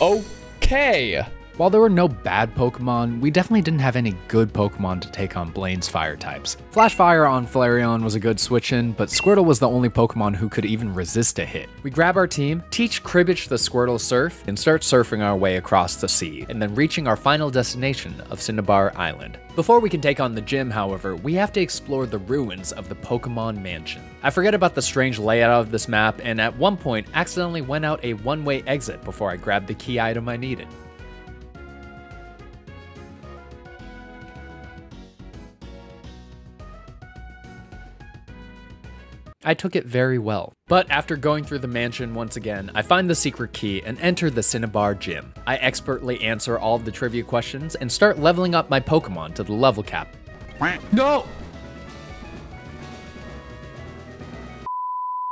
Okay. While there were no bad Pokemon, we definitely didn't have any good Pokemon to take on Blaine's fire types. Flash Fire on Flareon was a good switch in, but Squirtle was the only Pokemon who could even resist a hit. We grab our team, teach Cribbage the Squirtle Surf, and start surfing our way across the sea, and then reaching our final destination of Cinnabar Island. Before we can take on the gym, however, we have to explore the ruins of the Pokemon Mansion. I forget about the strange layout of this map, and at one point accidentally went out a one-way exit before I grabbed the key item I needed. I took it very well. But after going through the mansion once again, I find the secret key and enter the Cinnabar Gym. I expertly answer all of the trivia questions and start leveling up my Pokemon to the level cap. No!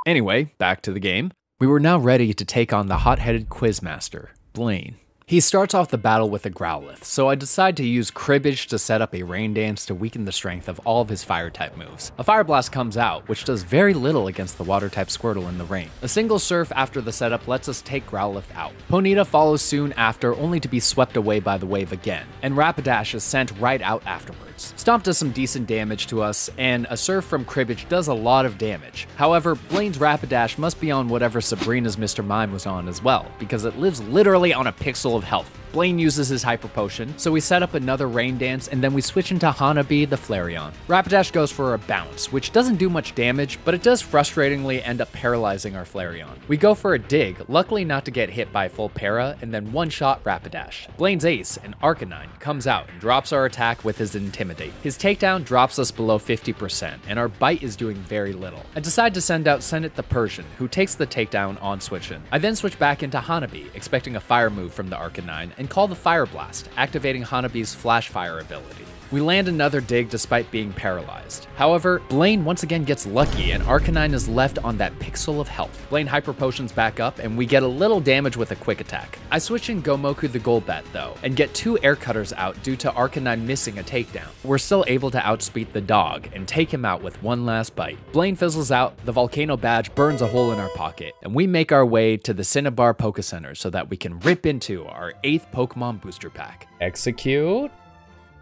Anyway, back to the game. We were now ready to take on the hot-headed Quizmaster, Blaine. He starts off the battle with a Growlithe, so I decide to use Cribbage to set up a Rain Dance to weaken the strength of all of his Fire-type moves. A Fire Blast comes out, which does very little against the Water-type Squirtle in the rain. A single Surf after the setup lets us take Growlithe out. Ponyta follows soon after, only to be swept away by the wave again, and Rapidash is sent right out afterwards. Stomp does some decent damage to us, and a Surf from Cribbage does a lot of damage. However, Blaine's Rapidash must be on whatever Sabrina's Mister Mime was on as well, because it lives literally on a pixel of Of health. Blaine uses his Hyper Potion, so we set up another Rain Dance, and then we switch into Hanabi the Flareon. Rapidash goes for a Bounce, which doesn't do much damage, but it does frustratingly end up paralyzing our Flareon. We go for a Dig, luckily not to get hit by full para, and then one-shot Rapidash. Blaine's ace, an Arcanine, comes out and drops our attack with his Intimidate. His takedown drops us below fifty percent, and our bite is doing very little. I decide to send out Senate the Persian, who takes the takedown on switch-in. I then switch back into Hanabi, expecting a fire move from the Arcanine, and call the Fire Blast, activating Hanabi's Flash Fire ability. We land another Dig despite being paralyzed. However, Blaine once again gets lucky and Arcanine is left on that pixel of health. Blaine Hyper Potions back up and we get a little damage with a Quick Attack. I switch in Gomoku the Golbat though, and get two Air Cutters out due to Arcanine missing a takedown. We're still able to outspeed the dog and take him out with one last bite. Blaine fizzles out, the Volcano Badge burns a hole in our pocket, and we make our way to the Cinnabar Poké Center so that we can rip into our eighth Pokemon booster pack. Execute,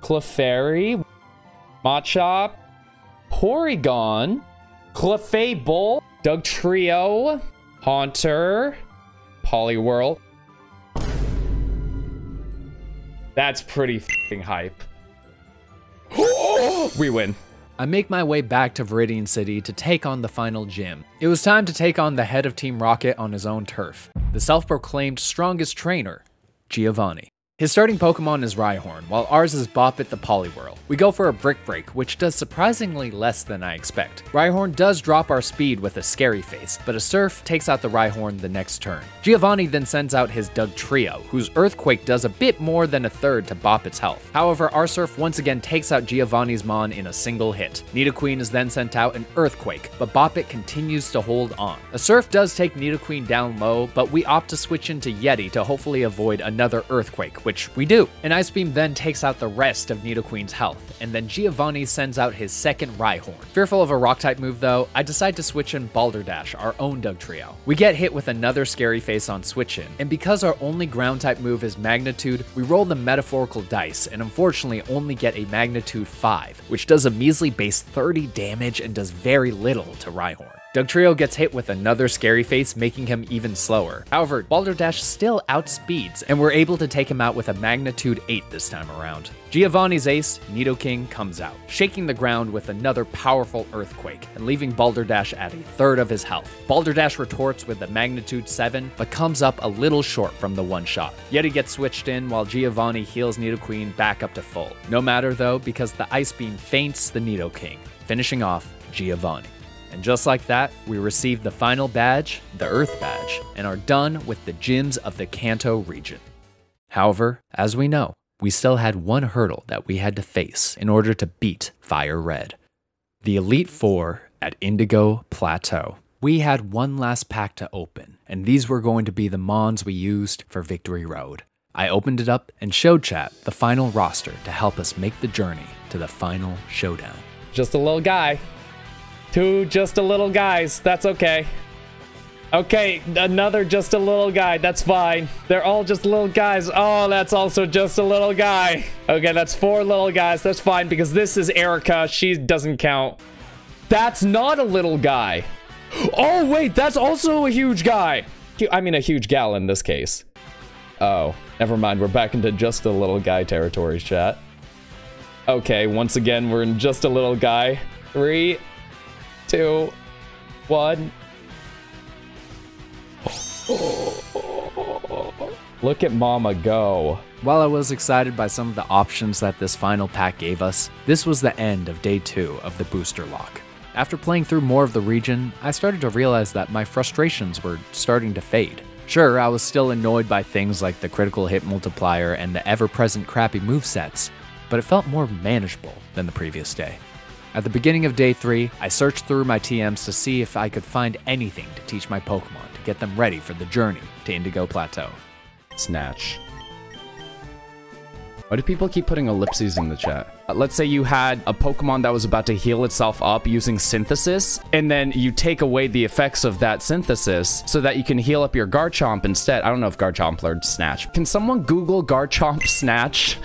Clefairy, Machop, Porygon, Clefable, Dugtrio, Haunter, Poliwhirl. That's pretty f***ing hype. We win. I make my way back to Viridian City to take on the final gym. It was time to take on the head of Team Rocket on his own turf, the self-proclaimed strongest trainer, Giovanni. His starting Pokemon is Rhyhorn, while ours is Boppet the Poliwhirl. We go for a Brick Break, which does surprisingly less than I expect. Rhyhorn does drop our speed with a Scary Face, but a Surf takes out the Rhyhorn the next turn. Giovanni then sends out his Dugtrio, whose Earthquake does a bit more than a third to Boppet's health. However, our Surf once again takes out Giovanni's Mon in a single hit. Nidoqueen is then sent out an Earthquake, but Boppet continues to hold on. A Surf does take Nidoqueen down low, but we opt to switch into Yeti to hopefully avoid another Earthquake, which we do. An Ice Beam then takes out the rest of Nidoqueen's health, and then Giovanni sends out his second Rhyhorn. Fearful of a Rock-type move though, I decide to switch in Balderdash, our own Dugtrio. We get hit with another Scary Face on switch-in, and because our only Ground-type move is Magnitude, we roll the metaphorical dice, and unfortunately only get a Magnitude five, which does a measly base thirty damage and does very little to Rhyhorn. Dugtrio gets hit with another scary face, making him even slower. However, Balderdash still outspeeds, and we're able to take him out with a magnitude eight this time around. Giovanni's ace, Nidoking, comes out, shaking the ground with another powerful earthquake, and leaving Balderdash at a third of his health. Balderdash retorts with a magnitude seven, but comes up a little short from the one-shot. Yeti gets switched in while Giovanni heals Nidoqueen back up to full. No matter though, because the Ice Beam feints the Nidoking, finishing off Giovanni. And just like that, we receive the final badge, the Earth Badge, and are done with the gyms of the Kanto region. However, as we know, we still had one hurdle that we had to face in order to beat Fire Red. The Elite Four at Indigo Plateau. We had one last pack to open, and these were going to be the Mons we used for Victory Road. I opened it up and showed chat the final roster to help us make the journey to the final showdown. Just a little guy. Two just a little guys, that's okay. Okay, another just a little guy, that's fine. They're all just little guys. Oh, that's also just a little guy. Okay, that's four little guys, that's fine, because this is Erica, she doesn't count. That's not a little guy. Oh wait, that's also a huge guy. I mean a huge gal in this case. Oh, never mind, we're back into just a little guy territory, chat. Okay, once again, we're in just a little guy. Three, two, one. Look at Mama go. While I was excited by some of the options that this final pack gave us, this was the end of day two of the booster lock. After playing through more of the region, I started to realize that my frustrations were starting to fade. Sure, I was still annoyed by things like the critical hit multiplier and the ever-present crappy movesets, but it felt more manageable than the previous day. At the beginning of day three, I searched through my T Ms to see if I could find anything to teach my Pokemon to get them ready for the journey to Indigo Plateau. Snatch. Why do people keep putting ellipses in the chat? Uh, let's say you had a Pokemon that was about to heal itself up using Synthesis, and then you take away the effects of that Synthesis so that you can heal up your Garchomp instead. I don't know if Garchomp learned Snatch. Can someone Google Garchomp Snatch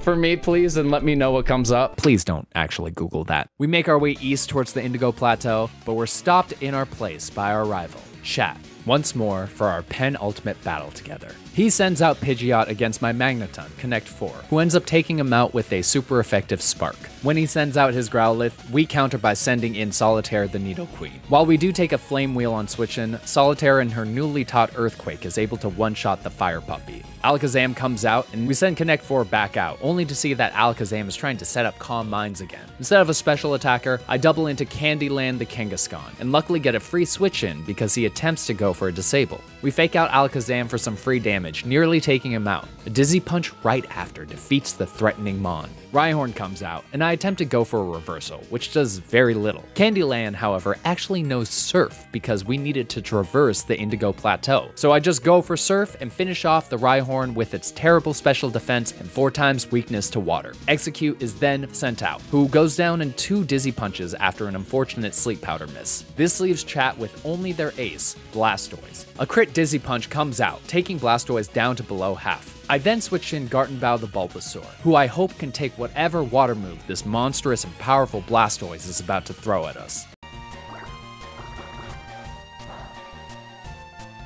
for me, please, and let me know what comes up? Please don't actually Google that. We make our way east towards the Indigo Plateau, but we're stopped in our place by our rival, Chat, once more for our penultimate battle together. He sends out Pidgeot against my Magneton, Connect four, who ends up taking him out with a super effective Spark. When he sends out his Growlithe, we counter by sending in Solitaire the Nidoqueen. While we do take a Flame Wheel on switch-in, Solitaire and her newly taught Earthquake is able to one-shot the Fire Puppy. Alakazam comes out, and we send Connect four back out, only to see that Alakazam is trying to set up Calm Minds again. Instead of a special attacker, I double into Candyland the Kangaskhan, and luckily get a free switch-in because he attempts to go for a disable. We fake out Alakazam for some free damage, nearly taking him out. A Dizzy Punch right after defeats the threatening Mon. Rhyhorn comes out, and I attempt to go for a reversal, which does very little. Candyland, however, actually knows Surf because we needed to traverse the Indigo Plateau. So I just go for Surf and finish off the Rhyhorn with its terrible special defense and four times weakness to water. Execute is then sent out, who goes down in two Dizzy Punches after an unfortunate Sleep Powder miss. This leaves Chat with only their ace, Blastoise. A crit Dizzy Punch comes out, taking Blastoise is down to below half. I then switch in Gartenbow the Bulbasaur, who I hope can take whatever water move this monstrous and powerful Blastoise is about to throw at us.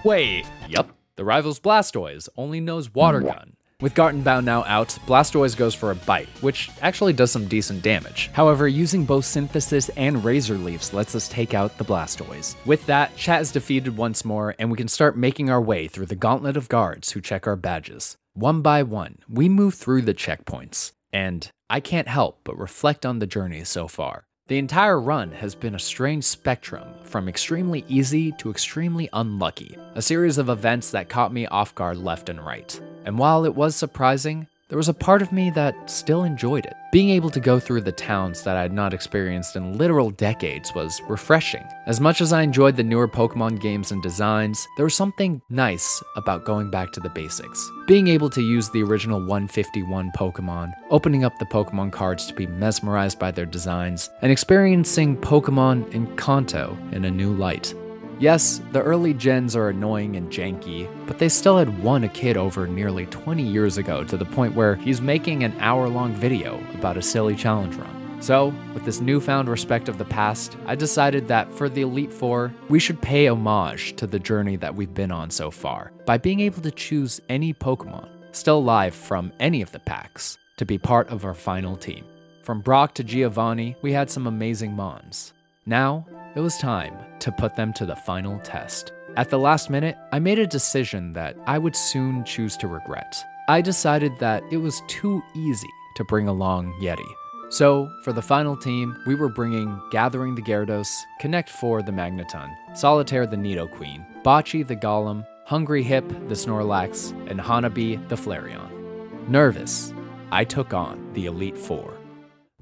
Wait, yep, the rival's Blastoise only knows Water Gun. With Gartenbow now out, Blastoise goes for a bite, which actually does some decent damage. However, using both Synthesis and Razor Leaves lets us take out the Blastoise. With that, Chat is defeated once more, and we can start making our way through the gauntlet of guards who check our badges. One by one, we move through the checkpoints, and I can't help but reflect on the journey so far. The entire run has been a strange spectrum, from extremely easy to extremely unlucky, a series of events that caught me off guard left and right. And while it was surprising, there was a part of me that still enjoyed it. Being able to go through the towns that I had not experienced in literal decades was refreshing. As much as I enjoyed the newer Pokemon games and designs, there was something nice about going back to the basics. Being able to use the original one fifty-one Pokemon, opening up the Pokemon cards to be mesmerized by their designs, and experiencing Pokemon in Kanto in a new light. Yes, the early gens are annoying and janky, but they still had won a kid over nearly twenty years ago to the point where he's making an hour-long video about a silly challenge run. So, with this newfound respect of the past, I decided that for the Elite Four, we should pay homage to the journey that we've been on so far by being able to choose any Pokemon still alive from any of the packs to be part of our final team. From Brock to Giovanni, we had some amazing Mons. Now, it was time to put them to the final test. At the last minute, I made a decision that I would soon choose to regret. I decided that it was too easy to bring along Yeti. So, for the final team, we were bringing Gathering the Gyarados, Connect four the Magneton, Solitaire the Nidoqueen, Bocchi the Golem, Hungry Hip the Snorlax, and Hanabi the Flareon. Nervous, I took on the Elite Four.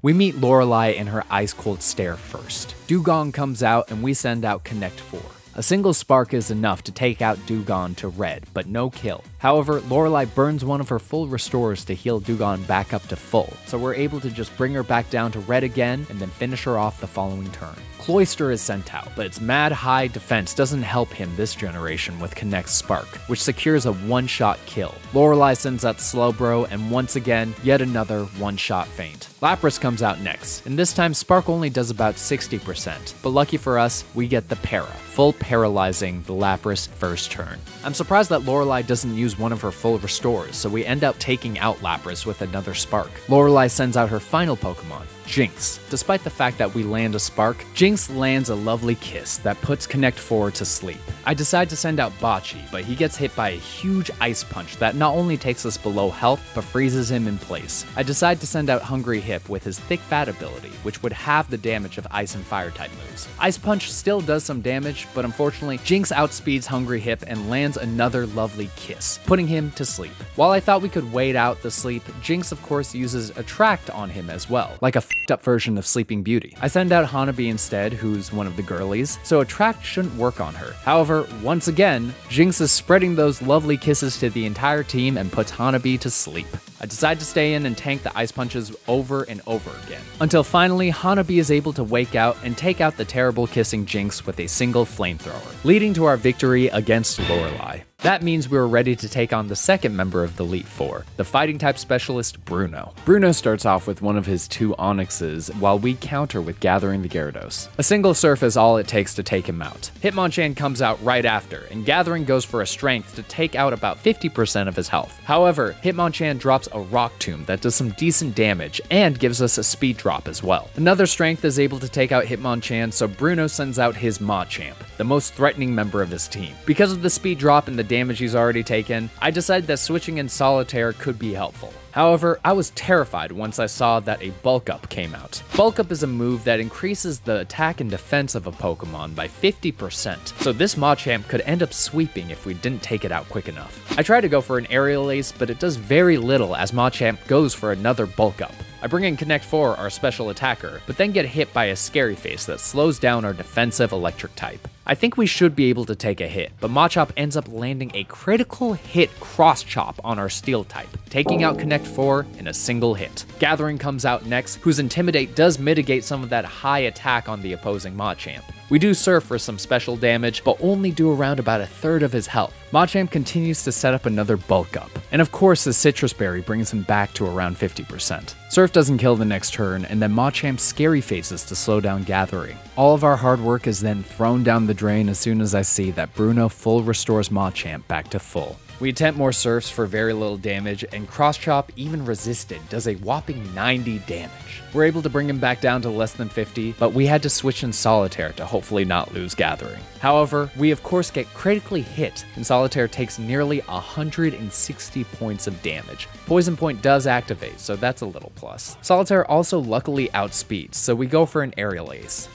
We meet Lorelei and her ice-cold stare first. Dugong comes out and we send out Connect four. A single spark is enough to take out Dugong to red, but no kill. However, Lorelei burns one of her full restores to heal Dugong back up to full, so we're able to just bring her back down to red again and then finish her off the following turn. Cloyster is sent out, but its mad high defense doesn't help him this generation with Connect's Spark, which secures a one-shot kill. Lorelei sends out Slowbro, and once again, yet another one-shot feint. Lapras comes out next, and this time Spark only does about sixty percent, but lucky for us, we get the Para, full paralyzing the Lapras first turn. I'm surprised that Lorelei doesn't use one of her full restores, so we end up taking out Lapras with another Spark. Lorelei sends out her final Pokemon, Jinx. Despite the fact that we land a spark, Jinx lands a lovely kiss that puts Connect four to sleep. I decide to send out Bocchi, but he gets hit by a huge ice punch that not only takes us below health, but freezes him in place. I decide to send out Hungry Hip with his Thick Fat ability, which would halve the damage of ice and fire type moves. Ice Punch still does some damage, but unfortunately, Jinx outspeeds Hungry Hip and lands another lovely kiss, putting him to sleep. While I thought we could wait out the sleep, Jinx of course uses Attract on him as well, like a up version of Sleeping Beauty. I send out Hanabi instead, who's one of the girlies, so Attract shouldn't work on her. However, once again, Jinx is spreading those lovely kisses to the entire team and puts Hanabi to sleep. I decide to stay in and tank the ice punches over and over again, until finally Hanabi is able to wake out and take out the terrible kissing Jinx with a single flamethrower, leading to our victory against Lorelei. That means we were ready to take on the second member of the Elite Four, the Fighting-type specialist Bruno. Bruno starts off with one of his two Onyxes, while we counter with Gathering the Gyarados. A single Surf is all it takes to take him out. Hitmonchan comes out right after, and Gathering goes for a Strength to take out about fifty percent of his health. However, Hitmonchan drops a Rock Tomb that does some decent damage, and gives us a speed drop as well. Another Strength is able to take out Hitmonchan, so Bruno sends out his Machamp, the most threatening member of his team. Because of the speed drop and the damage he's already taken, I decided that switching in Solitaire could be helpful. However, I was terrified once I saw that a Bulk Up came out. Bulk Up is a move that increases the attack and defense of a Pokemon by fifty percent, so this Machamp could end up sweeping if we didn't take it out quick enough. I tried to go for an Aerial Ace, but it does very little as Machamp goes for another Bulk Up. I bring in Connect four, our special attacker, but then get hit by a Scary Face that slows down our defensive electric type. I think we should be able to take a hit, but Machop ends up landing a critical hit Cross Chop on our steel type, taking out Connect four in a single hit. Gathering comes out next, whose Intimidate does mitigate some of that high attack on the opposing Machamp. We do Surf for some special damage, but only do around about a third of his health. Machamp continues to set up another Bulk Up, and of course the Citrus Berry brings him back to around fifty percent. Surf doesn't kill the next turn, and then Machamp Scary Faces to slow down Gathering. All of our hard work is then thrown down the drain as soon as I see that Bruno full restores Machamp back to full. We attempt more Surfs for very little damage, and Cross Chop, even resisted, does a whopping ninety damage. We're able to bring him back down to less than fifty, but we had to switch in Solitaire to hopefully not lose Gathering. However, we of course get critically hit, and Solitaire takes nearly one hundred sixty points of damage. Poison Point does activate, so that's a little plus. Solitaire also luckily outspeeds, so we go for an Aerial Ace.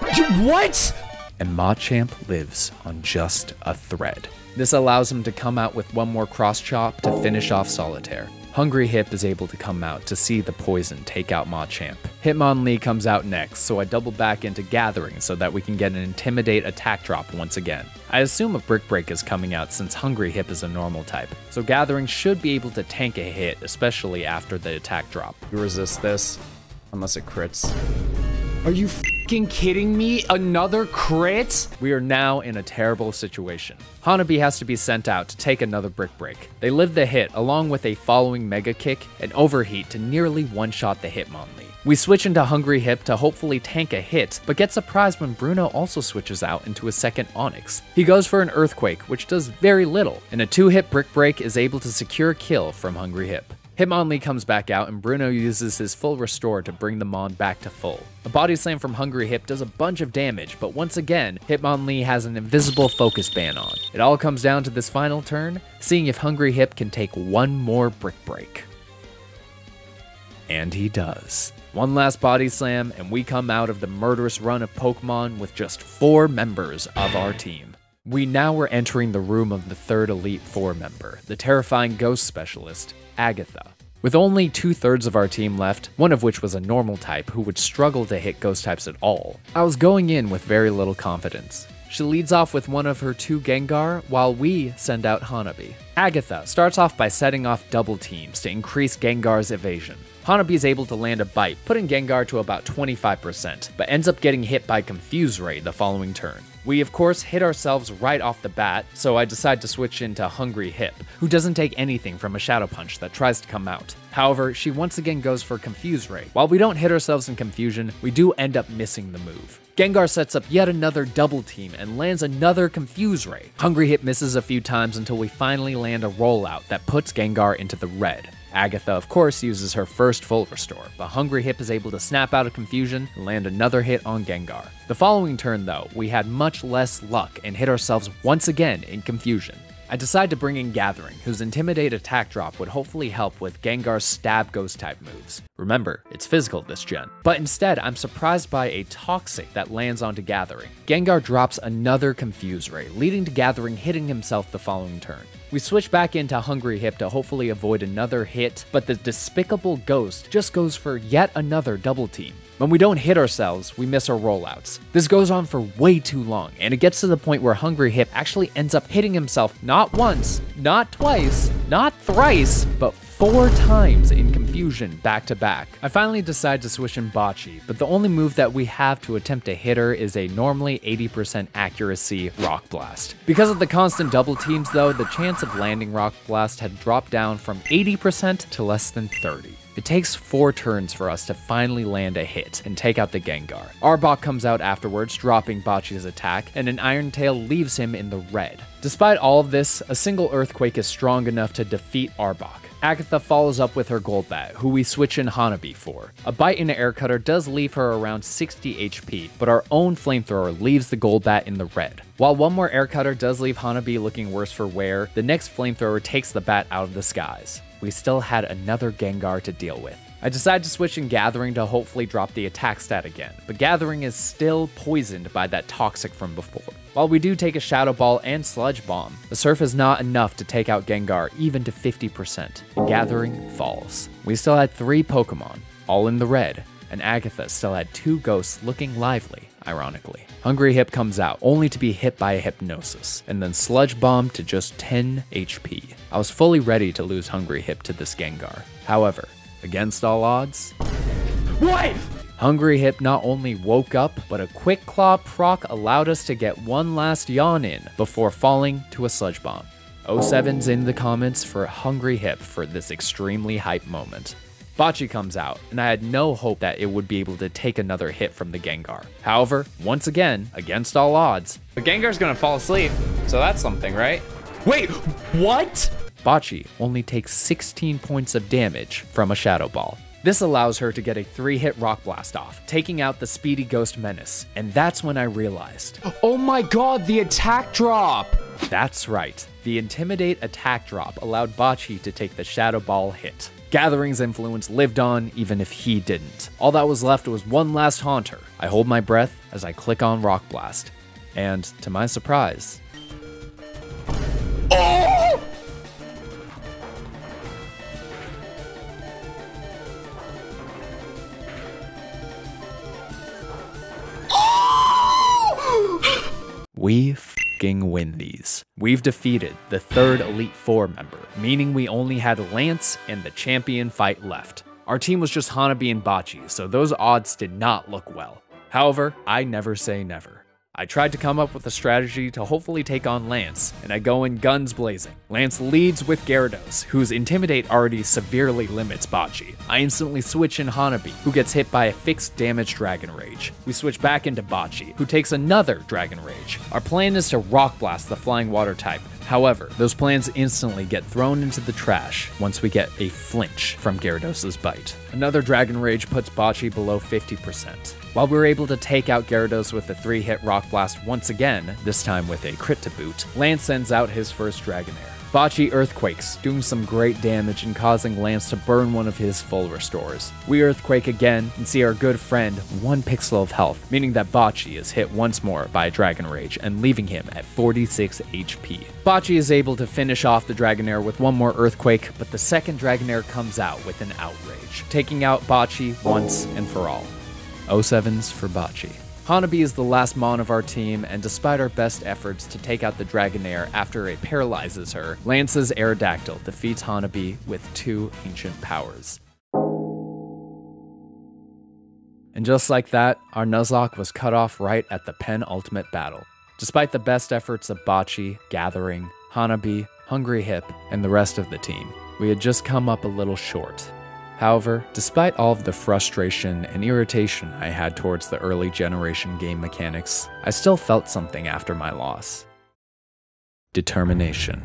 What? And Machamp lives on just a thread. This allows him to come out with one more Cross Chop to finish off Solitaire. Hungry Hip is able to come out to see the poison take out Machamp. Hitmonlee comes out next, so I double back into Gathering so that we can get an Intimidate attack drop once again. I assume a Brick Break is coming out since Hungry Hip is a normal type, so Gathering should be able to tank a hit, especially after the attack drop. We resist this, unless it crits. Are you f***ing kidding me? Another crit? We are now in a terrible situation. Hanabi has to be sent out to take another Brick Break. They live the hit along with a following Mega Kick and Overheat to nearly one-shot the Hitmonlee. We switch into Hungry Hip to hopefully tank a hit, but get surprised when Bruno also switches out into a second Onyx. He goes for an Earthquake, which does very little, and a two-hit Brick Break is able to secure a kill from Hungry Hip. Hitmonlee comes back out and Bruno uses his full restore to bring the Mon back to full. A body slam from Hungry Hip does a bunch of damage, but once again, Hitmonlee has an invisible focus ban on. It all comes down to this final turn, seeing if Hungry Hip can take one more Brick Break. And he does. One last body slam, and we come out of the murderous run of Pokemon with just four members of our team. We now were entering the room of the third Elite Four member, the terrifying ghost specialist, Agatha. With only two-thirds of our team left, one of which was a normal type who would struggle to hit ghost types at all, I was going in with very little confidence. She leads off with one of her two Gengar, while we send out Hanabi. Agatha starts off by setting off double teams to increase Gengar's evasion. Hanabi is able to land a bite, putting Gengar to about twenty-five percent, but ends up getting hit by Confuse Ray the following turn. We of course hit ourselves right off the bat, so I decide to switch into Hungry Hip, who doesn't take anything from a Shadow Punch that tries to come out. However, she once again goes for Confuse Ray. While we don't hit ourselves in confusion, we do end up missing the move. Gengar sets up yet another double team and lands another Confuse Ray. Hungry Hip misses a few times until we finally land a rollout that puts Gengar into the red. Agatha, of course, uses her first full restore, but Hungry Hip is able to snap out of confusion and land another hit on Gengar. The following turn, though, we had much less luck and hit ourselves once again in confusion. I decide to bring in Gathering, whose Intimidate attack drop would hopefully help with Gengar's stab ghost type moves. Remember, it's physical this gen. But instead, I'm surprised by a Toxic that lands onto Gathering. Gengar drops another Confuse Ray, leading to Gathering hitting himself the following turn. We switch back into Hungry Hip to hopefully avoid another hit, but the despicable ghost just goes for yet another double team. When we don't hit ourselves, we miss our rollouts. This goes on for way too long, and it gets to the point where Hungry Hip actually ends up hitting himself not once, not twice, not thrice, but four times in confusion back to back. I finally decide to switch in Bocchi, but the only move that we have to attempt to hit her is a normally eighty percent accuracy Rock Blast. Because of the constant double teams though, the chance of landing Rock Blast had dropped down from eighty percent to less than thirty percent. It takes four turns for us to finally land a hit and take out the Gengar. Arbok comes out afterwards, dropping Bocchi's attack, and an Iron Tail leaves him in the red. Despite all of this, a single Earthquake is strong enough to defeat Arbok. Agatha follows up with her Golbat, who we switch in Hanabi for. A bite into Air Cutter does leave her around sixty H P, but our own Flamethrower leaves the Golbat in the red. While one more Air Cutter does leave Hanabi looking worse for wear, the next Flamethrower takes the bat out of the skies. We still had another Gengar to deal with. I decide to switch in Gathering to hopefully drop the attack stat again, but Gathering is still poisoned by that Toxic from before. While we do take a Shadow Ball and Sludge Bomb, the Surf is not enough to take out Gengar even to fifty percent, and Gathering falls. We still had three Pokemon, all in the red, and Agatha still had two ghosts looking lively, ironically. Hungry Hip comes out, only to be hit by a Hypnosis, and then Sludge Bomb to just ten H P. I was fully ready to lose Hungry Hip to this Gengar. However, against all odds... What? Hungry Hip not only woke up, but a Quick Claw proc allowed us to get one last yawn in before falling to a Sludge Bomb. oh seven's in the comments for Hungry Hip for this extremely hype moment. Bocchi comes out, and I had no hope that it would be able to take another hit from the Gengar. However, once again, against all odds... The Gengar's gonna fall asleep, so that's something, right? Wait, what? Bocchi only takes sixteen points of damage from a Shadow Ball. This allows her to get a three-hit Rock Blast off, taking out the Speedy Ghost Menace, and that's when I realized... Oh my god, the attack drop! That's right, the Intimidate attack drop allowed Bocchi to take the Shadow Ball hit. Gathering's influence lived on, even if he didn't. All that was left was one last Haunter. I hold my breath as I click on Rock Blast, and to my surprise... Oh! Oh! We f***ing win these. We've defeated the third Elite Four member, meaning we only had Lance and the champion fight left. Our team was just Hanabi and Bocchi, so those odds did not look well. However, I never say never. I tried to come up with a strategy to hopefully take on Lance, and I go in guns blazing. Lance leads with Gyarados, whose Intimidate already severely limits Bocchi. I instantly switch in Hanabi, who gets hit by a fixed damage Dragon Rage. We switch back into Bocchi, who takes another Dragon Rage. Our plan is to Rock Blast the Flying Water type. However, those plans instantly get thrown into the trash once we get a flinch from Gyarados' bite. Another Dragon Rage puts Bocchi below fifty percent. While we were able to take out Gyarados with a three-hit Rock Blast once again, this time with a crit to boot, Lance sends out his first Dragonair. Bocchi earthquakes, doing some great damage and causing Lance to burn one of his full restores. We earthquake again and see our good friend one pixel of health, meaning that Bocchi is hit once more by a Dragon Rage and leaving him at forty-six H P. Bocchi is able to finish off the Dragonair with one more earthquake, but the second Dragonair comes out with an outrage, taking out Bocchi once and for all. oh sevens for Bocchi. Hanabi is the last Mon of our team, and despite our best efforts to take out the Dragonair after it paralyzes her, Lance's Aerodactyl defeats Hanabi with two ancient powers. And just like that, our Nuzlocke was cut off right at the penultimate battle. Despite the best efforts of Bocchi, Gathering, Hanabi, Hungry Hip, and the rest of the team, we had just come up a little short. However, despite all of the frustration and irritation I had towards the early generation game mechanics, I still felt something after my loss. Determination.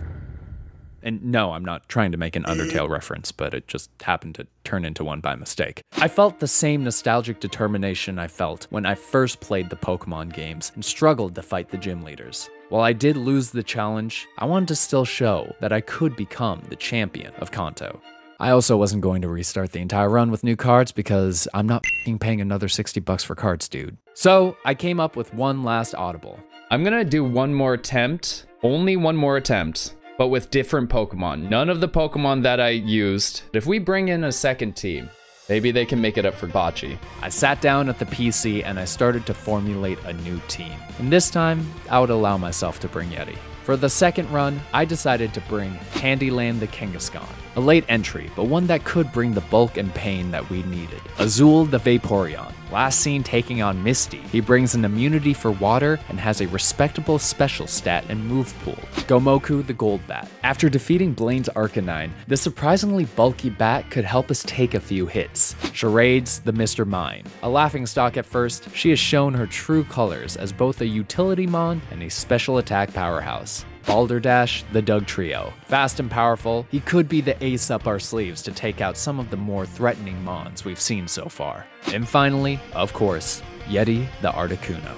And no, I'm not trying to make an Undertale reference, but it just happened to turn into one by mistake. I felt the same nostalgic determination I felt when I first played the Pokemon games and struggled to fight the gym leaders. While I did lose the challenge, I wanted to still show that I could become the champion of Kanto. I also wasn't going to restart the entire run with new cards because I'm not f***ing paying another sixty bucks for cards, dude. So I came up with one last audible. I'm gonna do one more attempt, only one more attempt, but with different Pokemon. None of the Pokemon that I used. If we bring in a second team, maybe they can make it up for Bocchi. I sat down at the P C and I started to formulate a new team. And this time, I would allow myself to bring Yeti. For the second run, I decided to bring Candyland the Kangaskhan, a late entry, but one that could bring the bulk and pain that we needed. Azul the Vaporeon, last seen taking on Misty. He brings an immunity for water and has a respectable special stat and move pool. Gomoku the Goldbat. After defeating Blaine's Arcanine, this surprisingly bulky bat could help us take a few hits. Charades the Mister Mime. A laughingstock at first, she has shown her true colors as both a utility mon and a special attack powerhouse. Balderdash, the Doug Trio. Fast and powerful, he could be the ace up our sleeves to take out some of the more threatening mons we've seen so far. And finally, of course, Yeti the Articuno.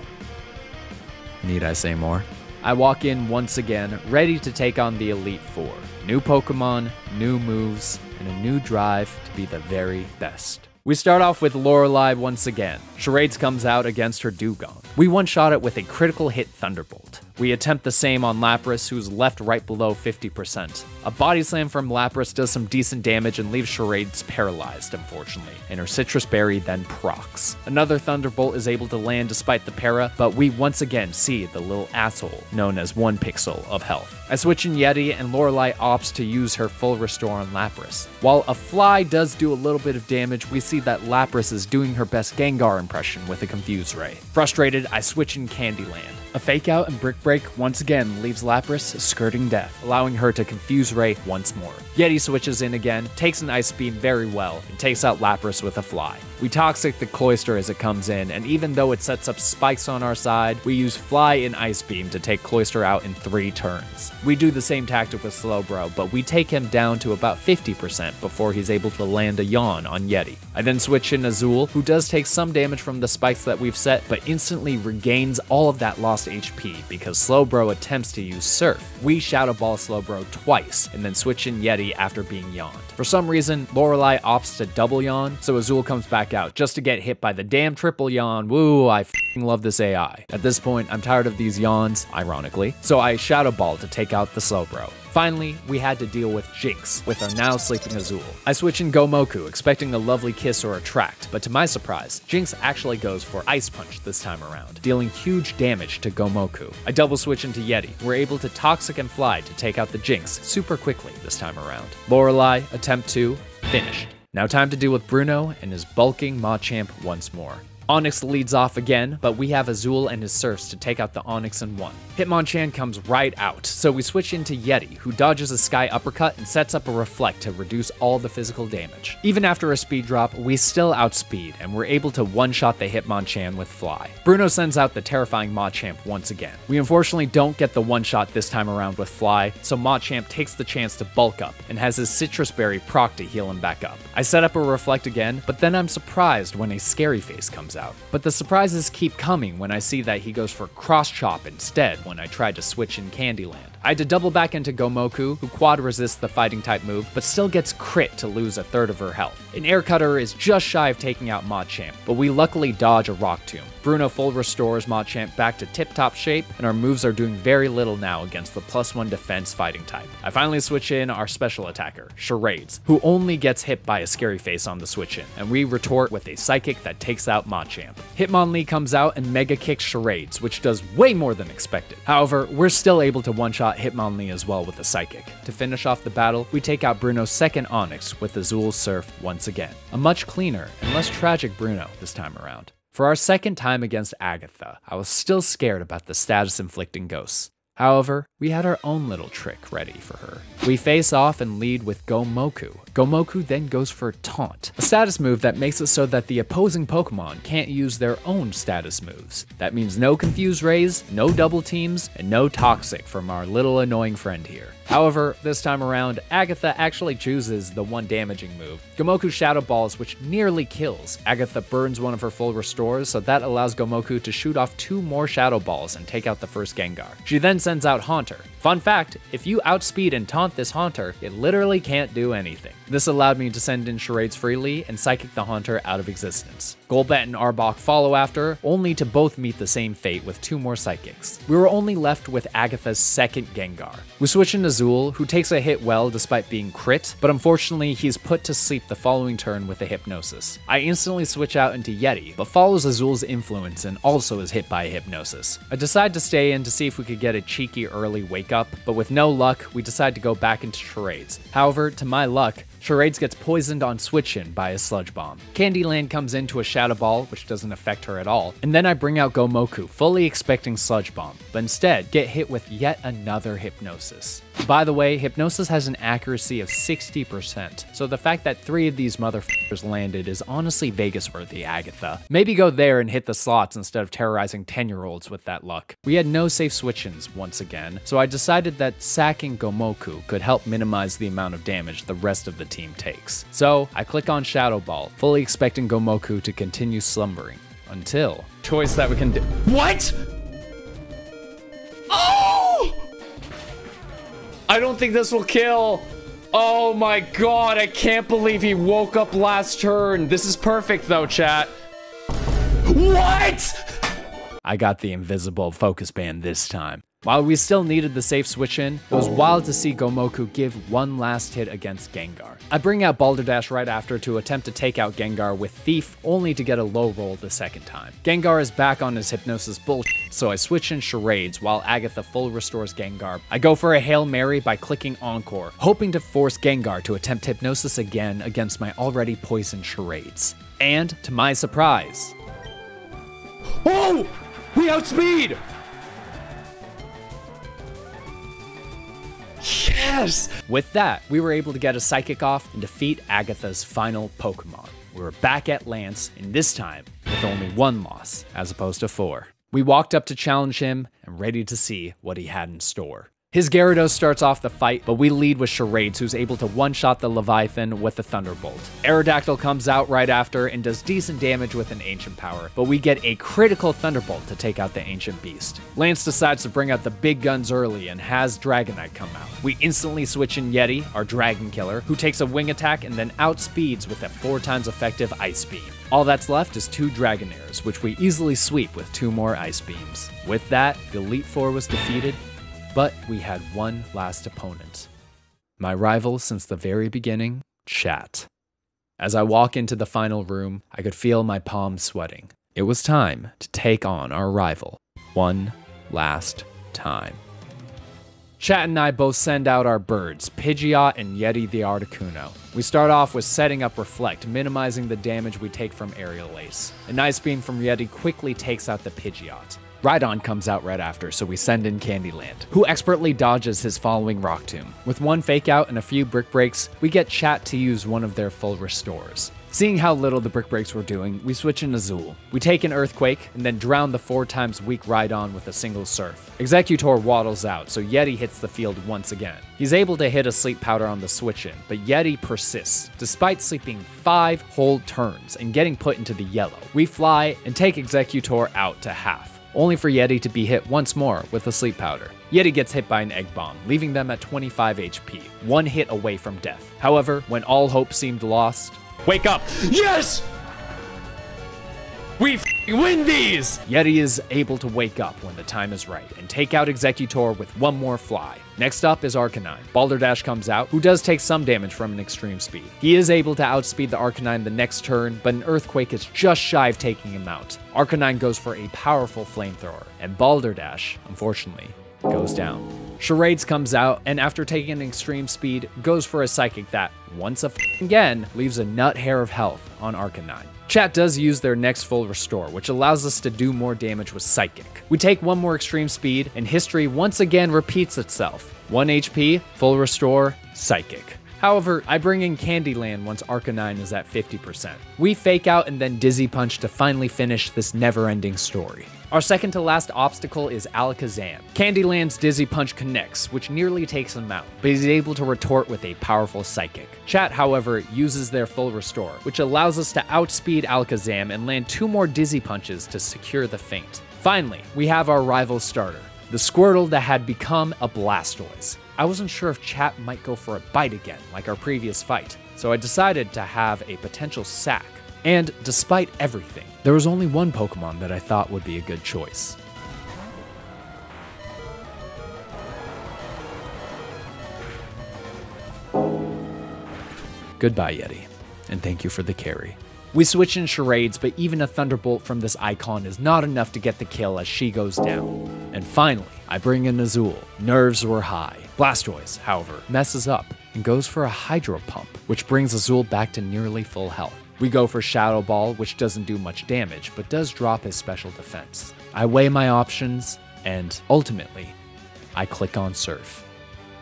Need I say more? I walk in once again, ready to take on the Elite Four. New Pokemon, new moves, and a new drive to be the very best. We start off with Lorelei once again. Charades comes out against her Dewgong. We one-shot it with a critical hit Thunderbolt. We attempt the same on Lapras, who's left right below fifty percent. A body slam from Lapras does some decent damage and leaves Charades paralyzed, unfortunately, and her Citrus Berry then procs. Another Thunderbolt is able to land despite the para, but we once again see the little asshole known as one pixel of health. I switch in Yeti, and Lorelei opts to use her full restore on Lapras. While a fly does do a little bit of damage, we see that Lapras is doing her best Gengar impression with a Confuse Ray. Frustrated, I switch in Candyland. A fake out and Brick Break once again leaves Lapras skirting death, allowing her to Confuse Ray once more. Yeti switches in again, takes an Ice Beam very well, and takes out Lapras with a fly. We Toxic the Cloyster as it comes in, and even though it sets up spikes on our side, we use Fly and Ice Beam to take Cloyster out in three turns. We do the same tactic with Slowbro, but we take him down to about fifty percent before he's able to land a yawn on Yeti. I then switch in Azul, who does take some damage from the spikes that we've set, but instantly regains all of that lost H P because Slowbro attempts to use Surf. We Shadow Ball Slowbro twice, and then switch in Yeti after being yawned. For some reason, Lorelei opts to double yawn, so Azul comes back out just to get hit by the damn triple yawn. Woo, I f***ing love this A I. At this point, I'm tired of these yawns, ironically, so I Shadow Ball to take out the Slowbro. Finally, we had to deal with Jinx, with our now sleeping Azul. I switch in Gomoku, expecting a lovely kiss or a tract, but to my surprise, Jinx actually goes for Ice Punch this time around, dealing huge damage to Gomoku. I double switch into Yeti. We're able to Toxic and Fly to take out the Jinx super quickly this time around. Lorelei, attempt two, finished. Now time to deal with Bruno and his bulking Machamp once more. Onix leads off again, but we have Azul and his Surfs to take out the Onix in one. Hitmonchan comes right out, so we switch into Yeti, who dodges a Sky Uppercut and sets up a Reflect to reduce all the physical damage. Even after a speed drop, we still outspeed, and we're able to one-shot the Hitmonchan with Fly. Bruno sends out the terrifying Machamp once again. We unfortunately don't get the one-shot this time around with Fly, so Machamp takes the chance to bulk up, and has his Citrus Berry proc to heal him back up. I set up a Reflect again, but then I'm surprised when a Scary Face comes out. But the surprises keep coming when I see that he goes for Cross Chop instead when I tried to switch in Candyland. I had to double back into Gomoku, who quad resists the fighting type move, but still gets crit to lose a third of her health. An Air Cutter is just shy of taking out Machamp, but we luckily dodge a Rock Tomb. Bruno full restores Machamp back to tip-top shape, and our moves are doing very little now against the plus one defense fighting type. I finally switch in our special attacker, Charades, who only gets hit by a Scary Face on the switch in, and we retort with a Psychic that takes out Machamp. Hitmonlee comes out and Mega Kicks Charades, which does way more than expected. However, we're still able to one-shot Hitmonlee as well with a Psychic. To finish off the battle, we take out Bruno's second Onix with Azul's Surf once again. A much cleaner and less tragic Bruno this time around. For our second time against Agatha, I was still scared about the status-inflicting ghosts. However, we had our own little trick ready for her. We face off and lead with Gomoku. Gomoku then goes for Taunt, a status move that makes it so that the opposing Pokemon can't use their own status moves. That means no Confuse Rays, no Double Teams, and no Toxic from our little annoying friend here. However, this time around, Agatha actually chooses the one damaging move. Gomoku Shadow Balls, which nearly kills. Agatha burns one of her full restores, so that allows Gomoku to shoot off two more Shadow Balls and take out the first Gengar. She then sends out Haunter. Fun fact, if you outspeed and taunt this Haunter, it literally can't do anything. This allowed me to send in Charades freely and psychic the Haunter out of existence. Golbat and Arbok follow after, only to both meet the same fate with two more psychics. We were only left with Agatha's second Gengar. We switch into Azul, who takes a hit well despite being crit, but unfortunately he's put to sleep the following turn with a Hypnosis. I instantly switch out into Yeti, but follows Azul's influence and also is hit by a Hypnosis. I decide to stay in to see if we could get a cheeky early wake up, but with no luck, we decide to go back into Charades. However, to my luck, Charades gets poisoned on switch-in by a Sludge Bomb. Candyland comes into a Shadow Ball, which doesn't affect her at all, and then I bring out Gomoku, fully expecting Sludge Bomb, but instead get hit with yet another Hypnosis. By the way, Hypnosis has an accuracy of sixty percent, so the fact that three of these motherfuckers landed is honestly Vegas-worthy, Agatha. Maybe go there and hit the slots instead of terrorizing ten-year-olds with that luck. We had no safe switch-ins once again, so I decided that sacking Gomoku could help minimize the amount of damage the rest of the team takes. So I click on Shadow Ball, fully expecting Gomoku to continue slumbering until choice that we can do. What? Oh! I don't think this will kill. Oh my god, I can't believe he woke up last turn. This is perfect though, chat. What? I got the invisible focus band this time. While we still needed the safe switch in, it was wild to see Gomoku give one last hit against Gengar. I bring out Balderdash right after to attempt to take out Gengar with Thief, only to get a low roll the second time. Gengar is back on his Hypnosis bullshit, so I switch in Charades while Agatha full restores Gengar. I go for a Hail Mary by clicking Encore, hoping to force Gengar to attempt Hypnosis again against my already poisoned Charades. And to my surprise... Oh! We outspeed! Yes! With that, we were able to get a Psychic off and defeat Agatha's final Pokemon. We were back at Lance, and this time with only one loss, as opposed to four. We walked up to challenge him, and ready to see what he had in store. His Gyarados starts off the fight, but we lead with Charades, who's able to one-shot the Leviathan with a Thunderbolt. Aerodactyl comes out right after and does decent damage with an Ancient Power, but we get a critical Thunderbolt to take out the Ancient Beast. Lance decides to bring out the big guns early and has Dragonite come out. We instantly switch in Yeti, our Dragon Killer, who takes a Wing Attack and then outspeeds with a four times effective Ice Beam. All that's left is two Dragonairs, which we easily sweep with two more Ice Beams. With that, the Elite Four was defeated, but we had one last opponent. My rival since the very beginning, Chat. As I walk into the final room, I could feel my palms sweating. It was time to take on our rival one last time. Chat and I both send out our birds, Pidgeot and Yeti the Articuno. We start off with setting up Reflect, minimizing the damage we take from Aerial Ace. An Ice Beam from Yeti quickly takes out the Pidgeot. Rhydon comes out right after, so we send in Candyland, who expertly dodges his following Rock Tomb. With one Fake Out and a few Brick Breaks, we get Chat to use one of their full restores. Seeing how little the Brick Breaks were doing, we switch in Azul. We take an Earthquake, and then drown the four times weak Rhydon with a single Surf. Exeggutor waddles out, so Yeti hits the field once again. He's able to hit a Sleep Powder on the switch in, but Yeti persists, despite sleeping five whole turns and getting put into the yellow. We fly and take Exeggutor out to half, only for Yeti to be hit once more with a Sleep Powder. Yeti gets hit by an Egg Bomb, leaving them at twenty-five H P, one hit away from death. However, when all hope seemed lost... Wake up! Yes! We f***ing win these! Yeti is able to wake up when the time is right, and take out Exeggutor with one more fly. Next up is Arcanine. Balderdash comes out, who does take some damage from an extreme speed. He is able to outspeed the Arcanine the next turn, but an Earthquake is just shy of taking him out. Arcanine goes for a powerful Flamethrower, and Balderdash, unfortunately, goes down. Charades comes out, and after taking an extreme speed, goes for a Psychic that, once a f***ing again, leaves a nut hair of health on Arcanine. Chat does use their next full restore, which allows us to do more damage with Psychic. We take one more extreme speed, and history once again repeats itself. one H P, full restore, Psychic. However, I bring in Candyland once Arcanine is at fifty percent. We Fake Out and then Dizzy Punch to finally finish this never-ending story. Our second to last obstacle is Alakazam. Candyland's Dizzy Punch connects, which nearly takes him out, but he's able to retort with a powerful Psychic. Chat, however, uses their full restore, which allows us to outspeed Alakazam and land two more Dizzy Punches to secure the feint. Finally, we have our rival starter, the Squirtle that had become a Blastoise. I wasn't sure if Chat might go for a bite again, like our previous fight, so I decided to have a potential sack. And despite everything, there was only one Pokemon that I thought would be a good choice. Goodbye, Yeti, and thank you for the carry. We switch in Charades, but even a Thunderbolt from this icon is not enough to get the kill as she goes down. And finally, I bring in Azul. Nerves were high. Blastoise, however, messes up and goes for a Hydro Pump, which brings Azul back to nearly full health. We go for Shadow Ball, which doesn't do much damage, but does drop his special defense. I weigh my options, and ultimately, I click on Surf.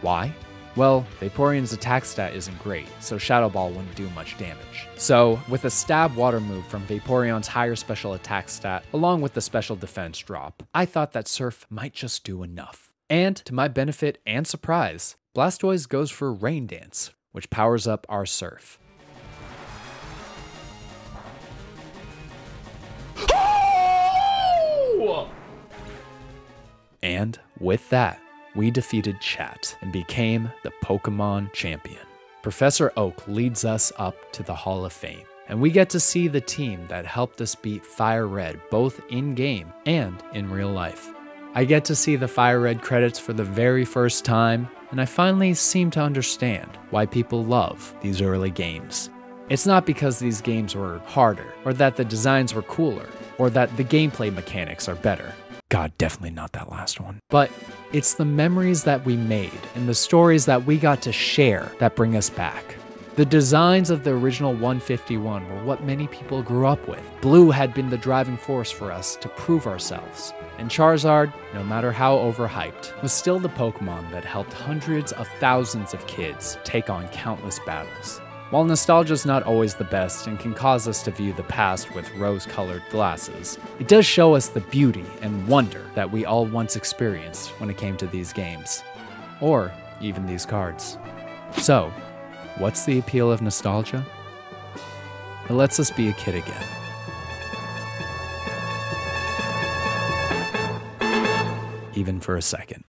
Why? Well, Vaporeon's attack stat isn't great, so Shadow Ball wouldn't do much damage. So, with a Stab Water move from Vaporeon's higher special attack stat, along with the special defense drop, I thought that Surf might just do enough. And, to my benefit and surprise, Blastoise goes for Rain Dance, which powers up our Surf. And with that, we defeated Chat and became the Pokemon champion. Professor Oak leads us up to the Hall of Fame, and we get to see the team that helped us beat Fire Red both in-game and in real life. I get to see the Fire Red credits for the very first time, and I finally seem to understand why people love these early games. It's not because these games were harder, or that the designs were cooler, or that the gameplay mechanics are better. God, definitely not that last one. But it's the memories that we made and the stories that we got to share that bring us back. The designs of the original one fifty-one were what many people grew up with. Blue had been the driving force for us to prove ourselves. And Charizard, no matter how overhyped, was still the Pokemon that helped hundreds of thousands of kids take on countless battles. While nostalgia's not always the best and can cause us to view the past with rose-colored glasses, it does show us the beauty and wonder that we all once experienced when it came to these games, or even these cards. So, what's the appeal of nostalgia? It lets us be a kid again. Even for a second.